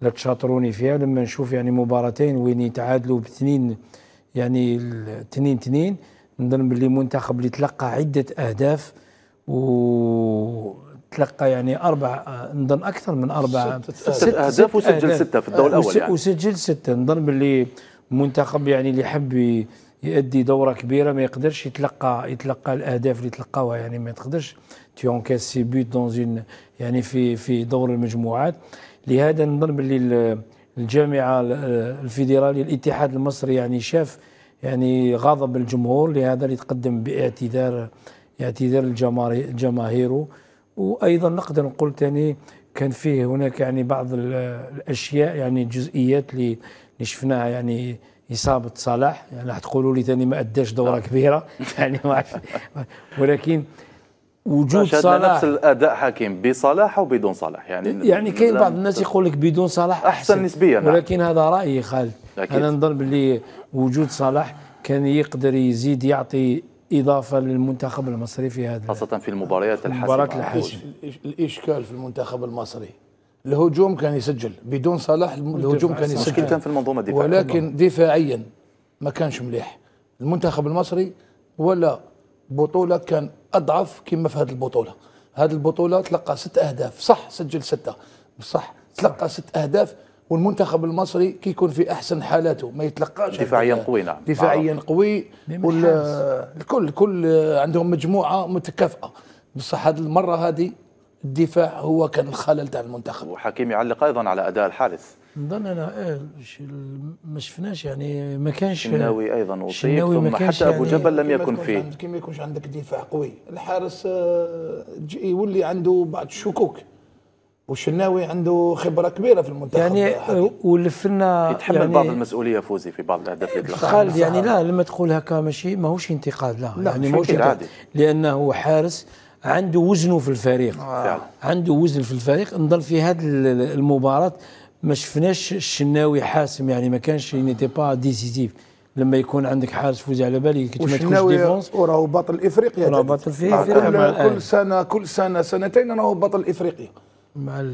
لا تشاطروني فيها، لما نشوف يعني مباراتين وين يتعادلوا باثنين يعني 2-2 نظن باللي منتخب اللي تلقى عده اهداف وتلقى يعني نظن اكثر من 6 اهداف وسجل 6 في الدور الاول يعني وسجل 6. نظن باللي منتخب يعني اللي يحب يؤدي دوره كبيره ما يقدرش يتلقى الاهداف اللي تلقاوها، يعني ما تقدرش تيونكاس سي بوت دون يعني في دور المجموعات. لهذا نظن باللي الجامعه الفيدراليه الاتحاد المصري يعني شاف يعني غضب الجمهور، لهذا اللي تقدم باعتذار الجماهير. وايضا نقدر نقول ثاني كان فيه هناك يعني بعض الاشياء يعني الجزئيات اللي شفناها، يعني اصابه صلاح يعني راح تقولوا لي ثاني ما اداش دوره كبيره يعني ولكن وجود صلاح نفس الاداء حكيم بصلاح وبدون صلاح يعني كاين بعض الناس يقول لك بدون صلاح احسن نسبيا، ولكن هذا رايي خالد. انا نظن باللي وجود صلاح كان يقدر يزيد يعطي اضافه للمنتخب المصري في هذا، خاصه في المباريات الحاسمه. الاشكال في المنتخب المصري الهجوم كان يسجل بدون صلاح، الهجوم كان يسجل مشكلة في المنظومة الدفاعية، ولكن دفاعيا ما كانش مليح المنتخب المصري ولا بطولة كان أضعف كما في هذه البطولة. هذه البطولة تلقى 6 أهداف صح، سجل 6 صح، تلقى 6 أهداف والمنتخب المصري كي يكون في أحسن حالاته ما يتلقاش دفاعيا قوي. نعم دفاعيا قوي والكل عندهم مجموعة متكافئة بصح هذه المرة هذه الدفاع هو كان الخلل تاع المنتخب. وحكيم يعلق ايضا على اداء الحارس، نظن انا ما شفناش يعني ما كانش الشناوي ايضا اصيب، ثم حتى ابو جبل لم يكن فيه كما يكونش عندك دفاع قوي الحارس يولي عنده بعض الشكوك، والشناوي عنده خبره كبيره في المنتخب يعني ولفنا يتحمل يعني بعض المسؤوليه فوزي في بعض الاهداف اللي خالد يعني لا لما تقول هكا ماشي ماهوش انتقاد لا يعني ماهوش انتقاد لانه حارس عنده وزنه في الفريق عنده وزن في الفريق. نظن في هذه المباراة ما شفناش الشناوي حاسم يعني ما كانش نيتي با ديسيزيف. لما يكون عندك حارس فوز على بالي كي ما تكونش ديفونس، وراهو بطل افريقيا وراه بطل في كل سنة سنتين راهو بطل افريقيا مع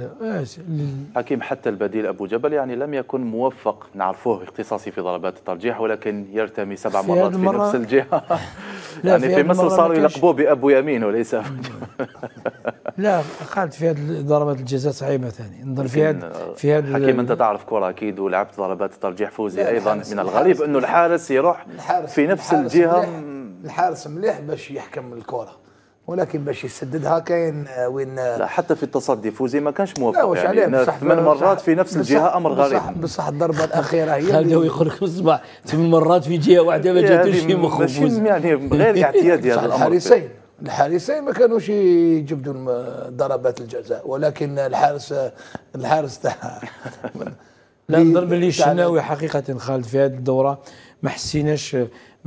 حكيم. حتى البديل ابو جبل يعني لم يكن موفق، نعرفوه اختصاصي في ضربات الترجيح ولكن يرتمي 7 مرات في نفس الجهه يعني في مصر صاروا يلقبوه بابو يمين وليس لا خالد في هذه ضربات الجزاء صعيبه ثاني نظن في هذا حكيم انت تعرف كره اكيد ولعبت ضربات الترجيح فوزي ايضا. من الغريب انه الحارس يروح في نفس الجهه، الحارس مليح باش يحكم الكره ولكن باش يسددها كاين وين لا حتى في التصدي فوزي ما كانش موفق يعني 8 مرات في نفس الجهه امر غريب. بصح الضربه الاخيره هي خليو يقول لك الصباح 8 مرات في جهه واحده ما جاتوش في مخه فوزي يعني غير اعتيادي هذا الامر. الحارسين ما كانوش يجبدوا ضربات الجزاء، ولكن الحارس تاع لا نظن باللي الشناوي حقيقه خالد في هذه الدوره ما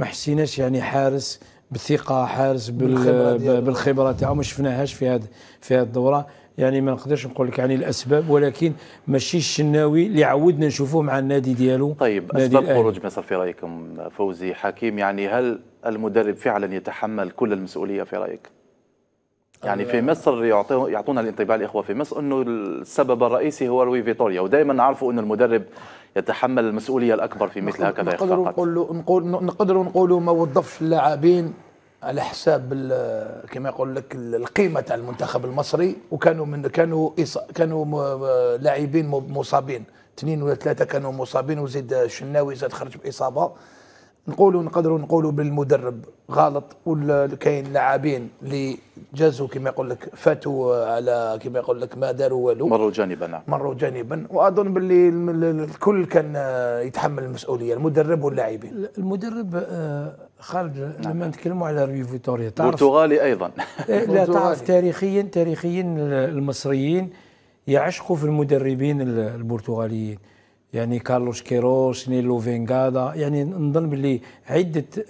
حسيناش يعني حارس بالثقه، حارس بالخبره تاعو ما شفناهاش في هذه الدوره. يعني ما نقدرش نقول لك يعني الاسباب، ولكن ماشي الشناوي اللي عودنا نشوفوه مع النادي ديالو. طيب اسباب خروج مصر في رايكم فوزي حكيم، يعني هل المدرب فعلا يتحمل كل المسؤوليه في رايك؟ يعني في مصر يعطونا الانطباع الاخوه في مصر انه السبب الرئيسي هو روي فيتوريا، ودائما نعرفوا انه المدرب يتحمل المسؤوليه الاكبر في مثل هكذا اخفاقات. نقدروا نقولوا ما وظفش اللاعبين على حساب كما يقول لك القيمه تاع المنتخب المصري، وكانوا من كانوا لاعبين مصابين 2 ولا 3 كانوا مصابين، وزيد الشناوي زاد خرج باصابه. نقدروا نقولوا بالمدرب غلط، وكاين لاعبين اللي جازوا كما يقول لك فاتوا على كما يقول لك ما داروا والو، مروا جانبا. واظن باللي الكل كان يتحمل المسؤوليه المدرب واللاعبين. المدرب خالد لما نتكلموا على روي فيتوريا برتغالي ايضا لا تعرف تاريخيا المصريين يعشقوا في المدربين البرتغاليين، يعني كارلوس كيروس، نيلو فينغادا، يعني نظن باللي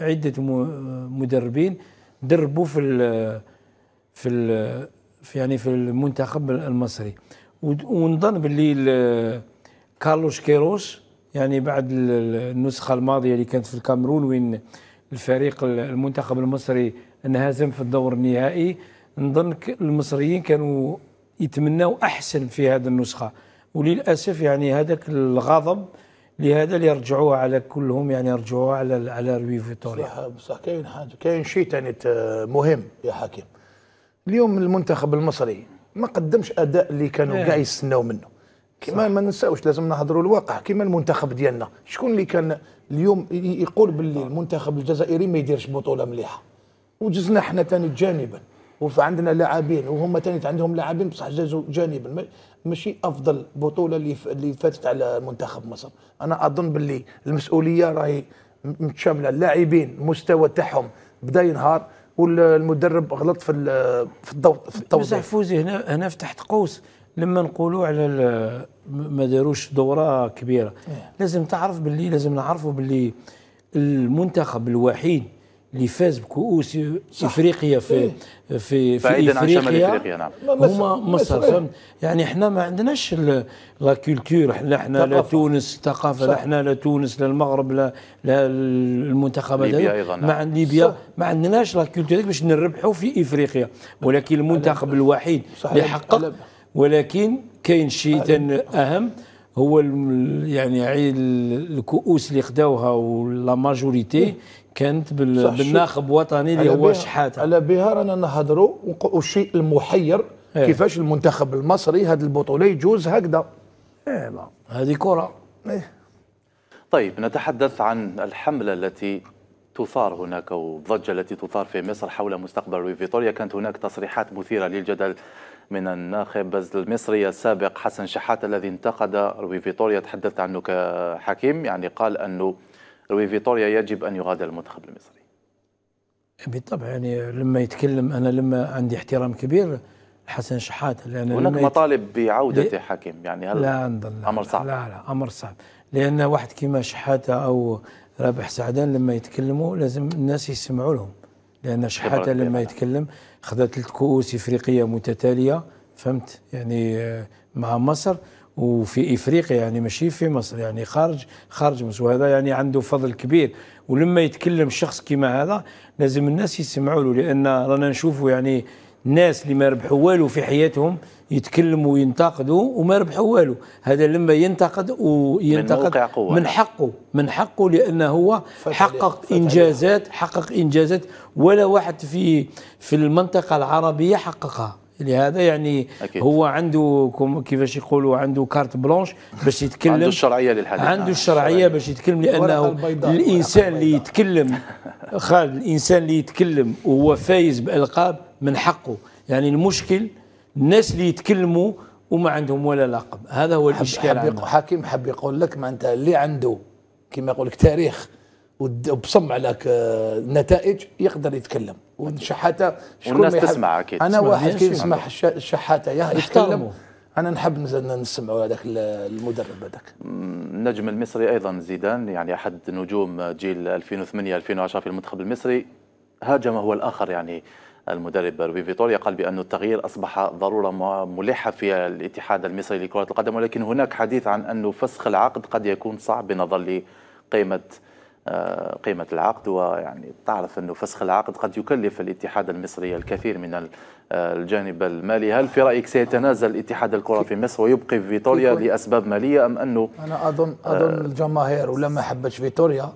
عده مدربين دربوا في المنتخب المصري. ونظن باللي كارلوش كيروش، يعني بعد النسخة الماضية اللي كانت في الكاميرون وين الفريق المنتخب المصري انهزم في الدور النهائي، نظن المصريين كانوا يتمنوا أحسن في هذه النسخة، وللأسف يعني هذاك الغضب لهذا اللي رجعوه على كلهم، يعني رجعوه على روي فيتوريا. بصح كاين حاجه، كاين شيء ثاني مهم يا حكيم. اليوم المنتخب المصري ما قدمش اداء اللي كانوا كاع يستناو منه. كما ما ننساوش لازم نهضروا الواقع، كما المنتخب ديالنا شكون اللي كان اليوم يقول باللي المنتخب الجزائري ما يديرش بطوله مليحه، وجزنا حنا ثاني جانبا، وعندنا لاعبين وهما ثاني عندهم لاعبين بصح جازوا جانبا، ماشي افضل بطوله اللي فاتت على منتخب مصر. انا اظن باللي المسؤوليه راهي متشامله، اللاعبين المستوى تاعهم بدا ينهار، والمدرب غلط في الضوء في التوظيف. بصح فوزي هنا في تحت قوس لما نقولوا على ما داروش دوره كبيره، لازم تعرف باللي لازم نعرفوا باللي المنتخب الوحيد اللي فاز بكؤوس افريقيا في بعيدا عن شمال افريقيا، نعم، هما مصر. فهمت؟ يعني احنا ما عندناش لا كولتور، احنا لا تونس الثقافه، لا احنا لا تونس لا المغرب لا المنتخبات، ليبيا ايضا، مع ليبيا ما عندناش لا كولتور باش نربحوا في افريقيا. ولكن المنتخب الوحيد اللي حقق، ولكن كاين شيء اهم هو يعني عيد الكؤوس اللي خداوها ولا ماجوريتي كانت بالناخب وطني اللي هو شحاته. على بها رانا نهضروا، والشيء المحير كيفاش المنتخب المصري هذه البطوله يجوز هكذا. هذه كره. طيب نتحدث عن الحمله التي تثار هناك والضجه التي تثار في مصر حول مستقبل روي فيتوريا. كانت هناك تصريحات مثيره للجدل من الناخب المصري السابق حسن شحاته الذي انتقد روي فيتوريا، تحدثت عنه كحكيم، يعني قال انه روي فيتوريا يجب أن يغادر المنتخب المصري. بالطبع يعني لما يتكلم، أنا لما عندي احترام كبير حسن شحاته، لأن هناك مطالب بعودته حكيم، يعني هل لا أمر صعب؟ لا أمر صعب، لأن واحد كيما شحاته أو رابح سعدان لما يتكلموا لازم الناس يسمعوا لهم، لأن شحاته لما يتكلم خذا 3 كؤوس إفريقية متتالية، فهمت؟ يعني مع مصر وفي افريقيا، يعني ماشي في مصر، يعني خارج مصر، وهذا يعني عنده فضل كبير. ولما يتكلم شخص كيما هذا لازم الناس يسمعوا له، لان رانا نشوفوا يعني الناس اللي ما ربحوا والو في حياتهم يتكلموا وينتقدوا وما ربحوا والو. هذا لما ينتقد وينتقد من حقه، لان هو حقق انجازات ولا واحد في المنطقه العربيه حققها. لهذا يعني أكيد. هو عنده كيفاش يقولوا عنده كارت بلانش باش يتكلم، عنده الشرعيه للحديث، عنده الشرعيه باش يتكلم، لانه الانسان اللي يتكلم خالد، الانسان اللي يتكلم وهو فايز بالقاب من حقه. يعني المشكل الناس اللي يتكلموا وما عندهم ولا لقب، هذا هو الاشكال. حكيم حب يقول لك معناتها اللي عنده كما يقول لك تاريخ وبصم على نتائج يقدر يتكلم، وشحاته والناس تسمع اكيد. انا واحد كي نسمع شحاته يتكلم انا نحب نسمعوا هذاك المدرب، هذاك النجم المصري ايضا زيدان، يعني احد نجوم جيل 2008 2010 في المنتخب المصري، هاجم هو الاخر يعني المدرب روي فيتوريا، قال بأن التغيير أصبح ضرورة ملحة في الاتحاد المصري لكرة القدم، ولكن هناك حديث عن أن فسخ العقد قد يكون صعب بنظر قيمة العقد، ويعني تعرف أنه فسخ العقد قد يكلف الاتحاد المصري الكثير من الجانب المالي. هل في رأيك سيتنازل الاتحاد الكرة في مصر ويبقي فيتوريا لأسباب مالية أم أنه؟ أنا أظن الجماهير ولما حبتش فيتوريا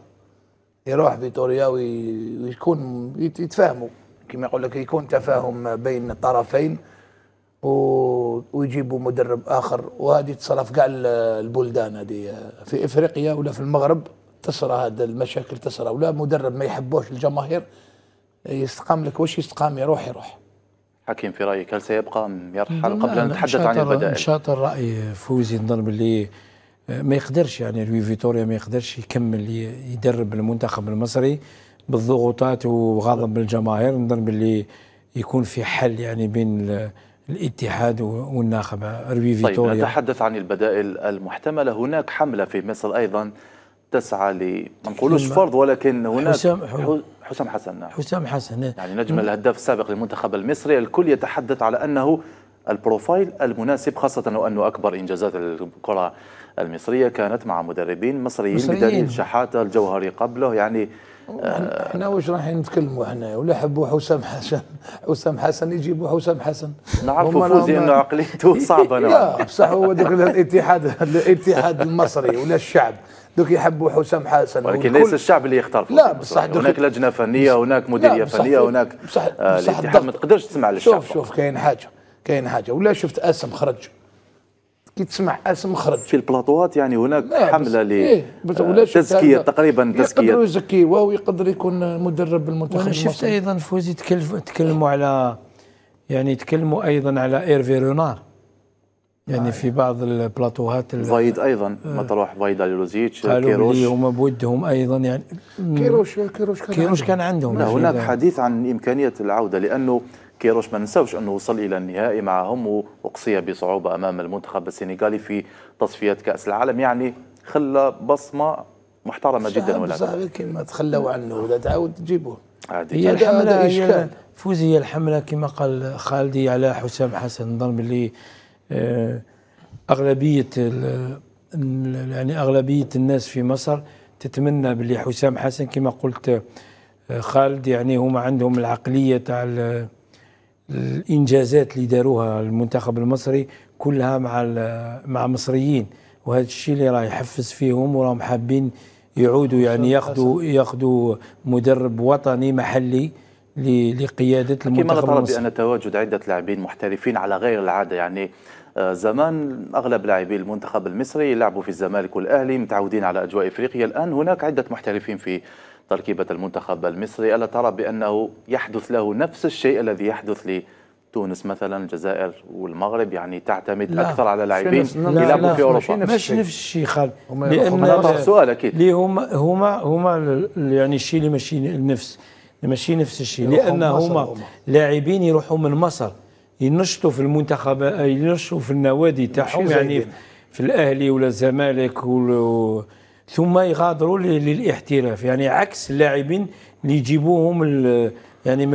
يروح فيتوريا ويكون يتفاهموا كما يقول لك، يكون تفاهم بين الطرفين ويجيبوا مدرب آخر. وهذه تصرف كاع البلدان هذه في إفريقيا ولا في المغرب، تصرى هذا المشاكل تصرى، ولا مدرب ما يحبوش الجماهير يستقام لك، واش يستقام يروح. حكيم في رايك هل سيبقى ام يرحل؟ قبل ان نتحدث عن البدائل، شاطر راي فوزي، نظن باللي ما يقدرش يعني روي فيتوريا ما يقدرش يكمل يدرب المنتخب المصري بالضغوطات وغضب الجماهير. نظن باللي يكون في حل يعني بين الاتحاد والناخب روي فيتوريا. طيب نتحدث عن البدائل المحتمله، هناك حمله في مصر ايضا تسعى ما نقولوش فرض، ولكن هناك حسام حسن، يعني نجم الهداف السابق للمنتخب المصري، الكل يتحدث على أنه البروفايل المناسب، خاصة لو أنه أكبر إنجازات الكرة المصرية كانت مع مدربين مصريين بدليل شحاتة الجوهري قبله. يعني احنا واش رايحين نتكلموا هنا ولا حبوا حسام حسن يجيبوا حسام حسن؟ نعرفوا فوزي انه عقليته صعبه. لا بصح هو دوك الاتحاد المصري ولا الشعب دوك يحبوا حسام حسن، ولكن ليس الشعب اللي يختار. لا بصح هناك لجنه فنيه، هناك مديريه فنيه، هناك الاتحاد ما تقدرش تسمع للشعب. شوف كاين حاجه ولا شفت اسم خرج، كي تسمع اسم خرج في البلاطوات يعني هناك حمله لتزكيه، تقريبا تزكيه، يقدر يزكي وهو يقدر يكون مدرب المنتخب. وانا شفت ايضا فوزي تكلموا على على هيرفي رونار يعني في بعض البلاطوهات. فايد ايضا مطروح، فايد اليلوزيتش، كيروش قالوا هما بودهم ايضا يعني كيروش كان عندهم. لا هناك حديث عن امكانيه العوده، لانه كيروش ما ننساوش انه وصل الى النهائي معهم واقصي بصعوبه امام المنتخب السنغالي في تصفيات كاس العالم، يعني خلى بصمه محترمه جدا. ولا صح كيما تخلوا عنه ولا تعاود تجيبوه هي الحمله. هي فوزي الحمله كما قال خالدي على حسام حسن، نظن باللي اغلبيه يعني اغلبيه الناس في مصر تتمنى باللي حسام حسن كما قلت خالد، يعني هما عندهم العقليه تاع الانجازات اللي داروها المنتخب المصري كلها مع مصريين، وهذا الشيء اللي راه يحفز فيهم وراهم حابين يعودوا يعني ياخذوا مدرب وطني محلي لقياده المنتخب المصري. بان تواجد عده لاعبين محترفين على غير العاده، يعني زمان اغلب لاعبي المنتخب المصري يلعبوا في الزمالك والاهلي متعودين على اجواء افريقيا، الان هناك عده محترفين في تركيبة المنتخب المصري. ألا ترى بأنه يحدث له نفس الشيء الذي يحدث لتونس مثلا، الجزائر والمغرب، يعني تعتمد أكثر على لاعبين يلعبوا في أوروبا؟ مش نفس الشيء خالد، لأن سؤال أكيد ليه هما يعني الشيء اللي ماشي نفس الشيء، لأن هما لاعبين يروحوا من مصر ينشطوا في المنتخب، ينشطوا في النوادي تاعهم يعني في الأهلي ولا الزمالك ثم يغادروا للاحتراف، يعني عكس اللاعبين اللي يجيبوهم يعني من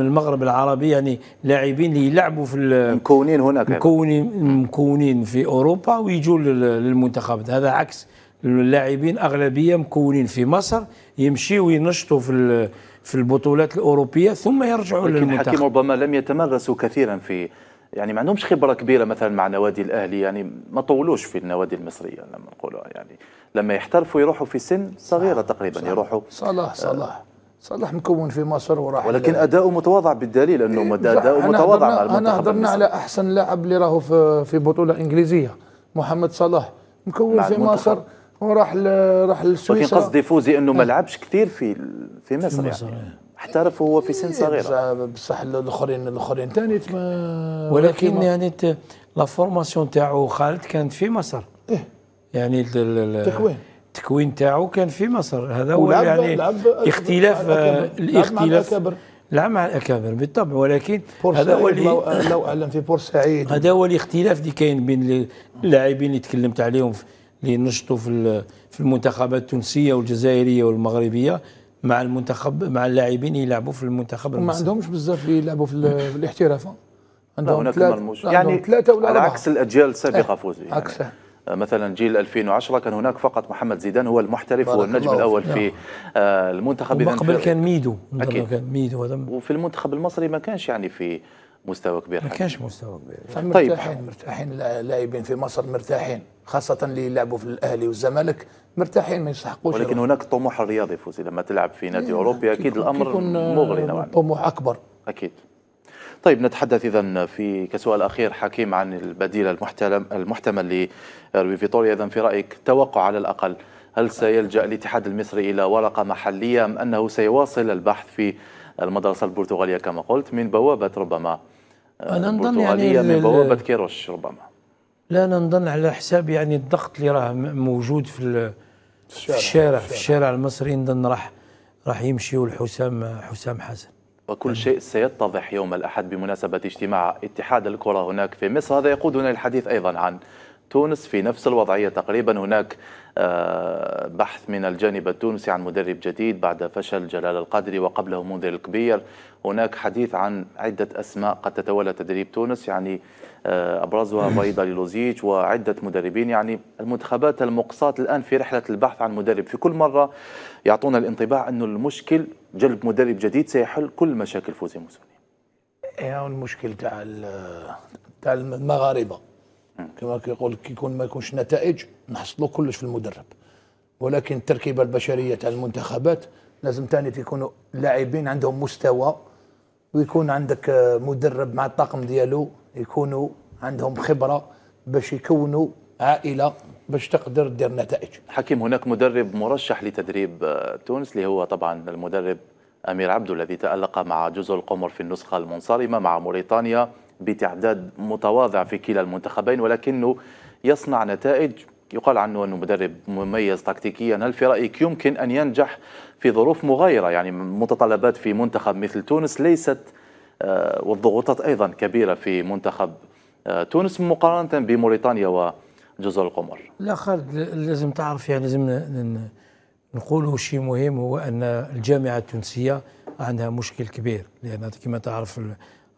المغرب العربي، يعني لاعبين اللي يلعبوا في مكونين هناك، مكونين في اوروبا ويجوا للمنتخبات. هذا عكس اللاعبين اغلبيه مكونين في مصر يمشيوا ينشطوا في البطولات الاوروبيه ثم يرجعوا للمنتخب. لكن حكيم ربما لم يتمرسوا كثيرا في يعني ما عندهمش خبرة كبيرة مثلا مع نوادي الأهلي، يعني ما طولوش في النوادي المصرية لما نقولها، يعني لما يحترفوا يروحوا في سن صغيرة تقريبا. يروحوا صلاح مكون في مصر وراح، ولكن أداؤه متواضع، بالدليل أنه أداؤه متواضع مع المنتخب. أنا هضرنا على أحسن لاعب اللي راهو في بطولة إنجليزية، محمد صلاح مكون في مصر وراح راح لسويسرا. لكن قصدي فوزي أنه ما لعبش كثير في مصر يعني. احترف هو في سن صغيره، بصح الاخرين ثاني. ولكن يعني لا فورماسيون تاعو خالد كانت في مصر، يعني التكوين تاعو كان في مصر. هذا هو يعني الاختلاف لعب مع الاكابر بالطبع، ولكن هذا هو لو اعلم في بورسعيد. هذا هو الاختلاف اللي كاين بين اللاعبين اللي تكلمت عليهم اللي نشطوا في المنتخبات التونسيه والجزائريه والمغربيه مع المنتخب، مع اللاعبين يلعبوا في المنتخب المصري. ما عندهمش بزاف يلعبوا في الاحتراف، عندهم ثلاثة ولا أربعة، على عكس الأجيال السابقة. فوزي يعني مثلا جيل 2010 كان هناك فقط محمد زيدان هو المحترف، هو النجم الأول في المنتخب. قبل كان ميدو، وفي المنتخب المصري ما كانش يعني في مستوى كبير، ما كانش مستوى كبير. طيب مرتاحين اللاعبين في مصر، مرتاحين خاصة اللي يلعبوا في الأهلي والزمالك، مرتاحين ما يستحقوش. ولكن هناك الطموح الرياضي فوزي، لما تلعب في نادي أوروبي أكيد الأمر مغري نوعا ما، طموح أكبر أكيد. طيب نتحدث إذا في كسؤال أخير حكيم عن البديل المحتمل لروي فيتوريا، إذا في رأيك توقع على الأقل هل سيلجأ الاتحاد المصري إلى ورقة محلية أم أنه سيواصل البحث في المدرسة البرتغالية كما قلت من بوابة ربما البرتغالية، يعني من بوابة كيروش ربما؟ لا نظن على حساب يعني الضغط اللي راه موجود في الشارع المصري، نظن راح يمشيوا لحسام حسن. وكل شيء سيتضح يوم الأحد بمناسبة اجتماع اتحاد الكرة هناك في مصر. هذا يقودنا للحديث أيضا عن تونس في نفس الوضعية تقريبا، هناك بحث من الجانب التونسي عن مدرب جديد بعد فشل جلال القادري وقبله منذر الكبير. هناك حديث عن عدة أسماء قد تتولى تدريب تونس، يعني أبرزها بايضة لوزيتش وعدة مدربين. يعني المنتخبات المقصاة الآن في رحلة البحث عن مدرب، في كل مرة يعطونا الانطباع أنه المشكل جلب مدرب جديد سيحل كل مشاكل فوزي موسوني. يعني المشكل تاع المغاربة كما كيقول، كيكون ما يكونش نتائج نحصلوا كلش في المدرب، ولكن التركيبه البشريه تاع المنتخبات لازم ثاني يكونوا لاعبين عندهم مستوى، ويكون عندك مدرب مع الطاقم ديالو يكونوا عندهم خبره باش يكونوا عائله باش تقدر دير نتائج. حكيم، هناك مدرب مرشح لتدريب تونس اللي هو طبعا المدرب امير عبدو الذي تالق مع جزر القمر في النسخه المنصرمه مع موريتانيا بتعداد متواضع في كلا المنتخبين، ولكنه يصنع نتائج، يقال عنه أنه مدرب مميز تكتيكيا. هل في رأيك يمكن أن ينجح في ظروف مغايرة؟ يعني متطلبات في منتخب مثل تونس ليست والضغوطات أيضا كبيرة في منتخب تونس مقارنة بموريتانيا وجزر القمر. لا خالد، لازم تعرف، يعني لازم نقوله شيء مهم، هو أن الجامعة التونسية عندها مشكل كبير، لأن كما تعرف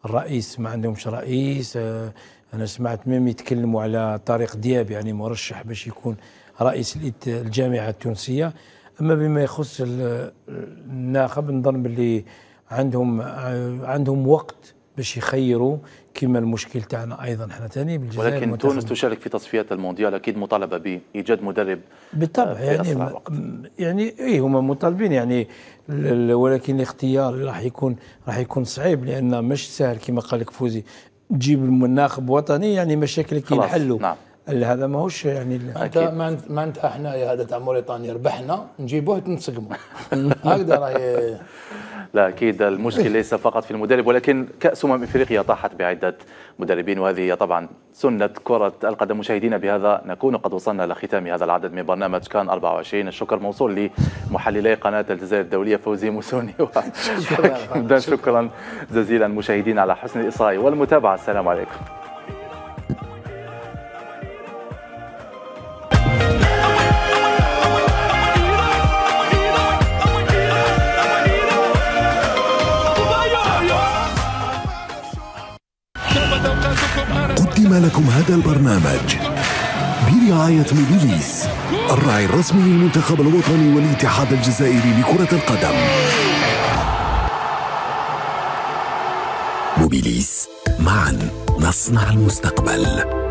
الرئيس ما عندهمش رئيس. أنا سمعت ميم يتكلموا على طارق دياب يعني مرشح باش يكون رئيس الجامعة التونسية. أما بما يخص الناخب نظن باللي عندهم وقت باش يخيروا، كما المشكل تاعنا أيضا احنا ثاني بالجزائر. ولكن تونس تشارك في تصفيات المونديال، أكيد مطالبة بإيجاد مدرب بالطبع، يعني إيه هما مطالبين يعني، ولكن الاختيار راح يكون صعيب، لأنه مش سهل كما قال لك فوزي تجيب الناخب وطني يعني مشاكل كينحلوا. نعم. هذا ماهوش يعني معناتها حنايا هذا تاع موريتانيا ربحنا نجيبوه تنسقموا هكذا راهي. لا اكيد المشكل ليس فقط في المدرب، ولكن كأس افريقيا طاحت بعدة مدربين، وهذه طبعا سنة كرة القدم. مشاهدينا، بهذا نكون قد وصلنا لختام هذا العدد من برنامج كان 24. الشكر موصول لمحللي قناة الجزائر الدولية فوزي موسوني شكرا جزيلا مشاهدينا على حسن الإصغاء والمتابعة. السلام عليكم. قدم لكم هذا البرنامج برعاية موبيليس، الراعي الرسمي للمنتخب الوطني والاتحاد الجزائري لكرة القدم. موبيليس، معا نصنع المستقبل.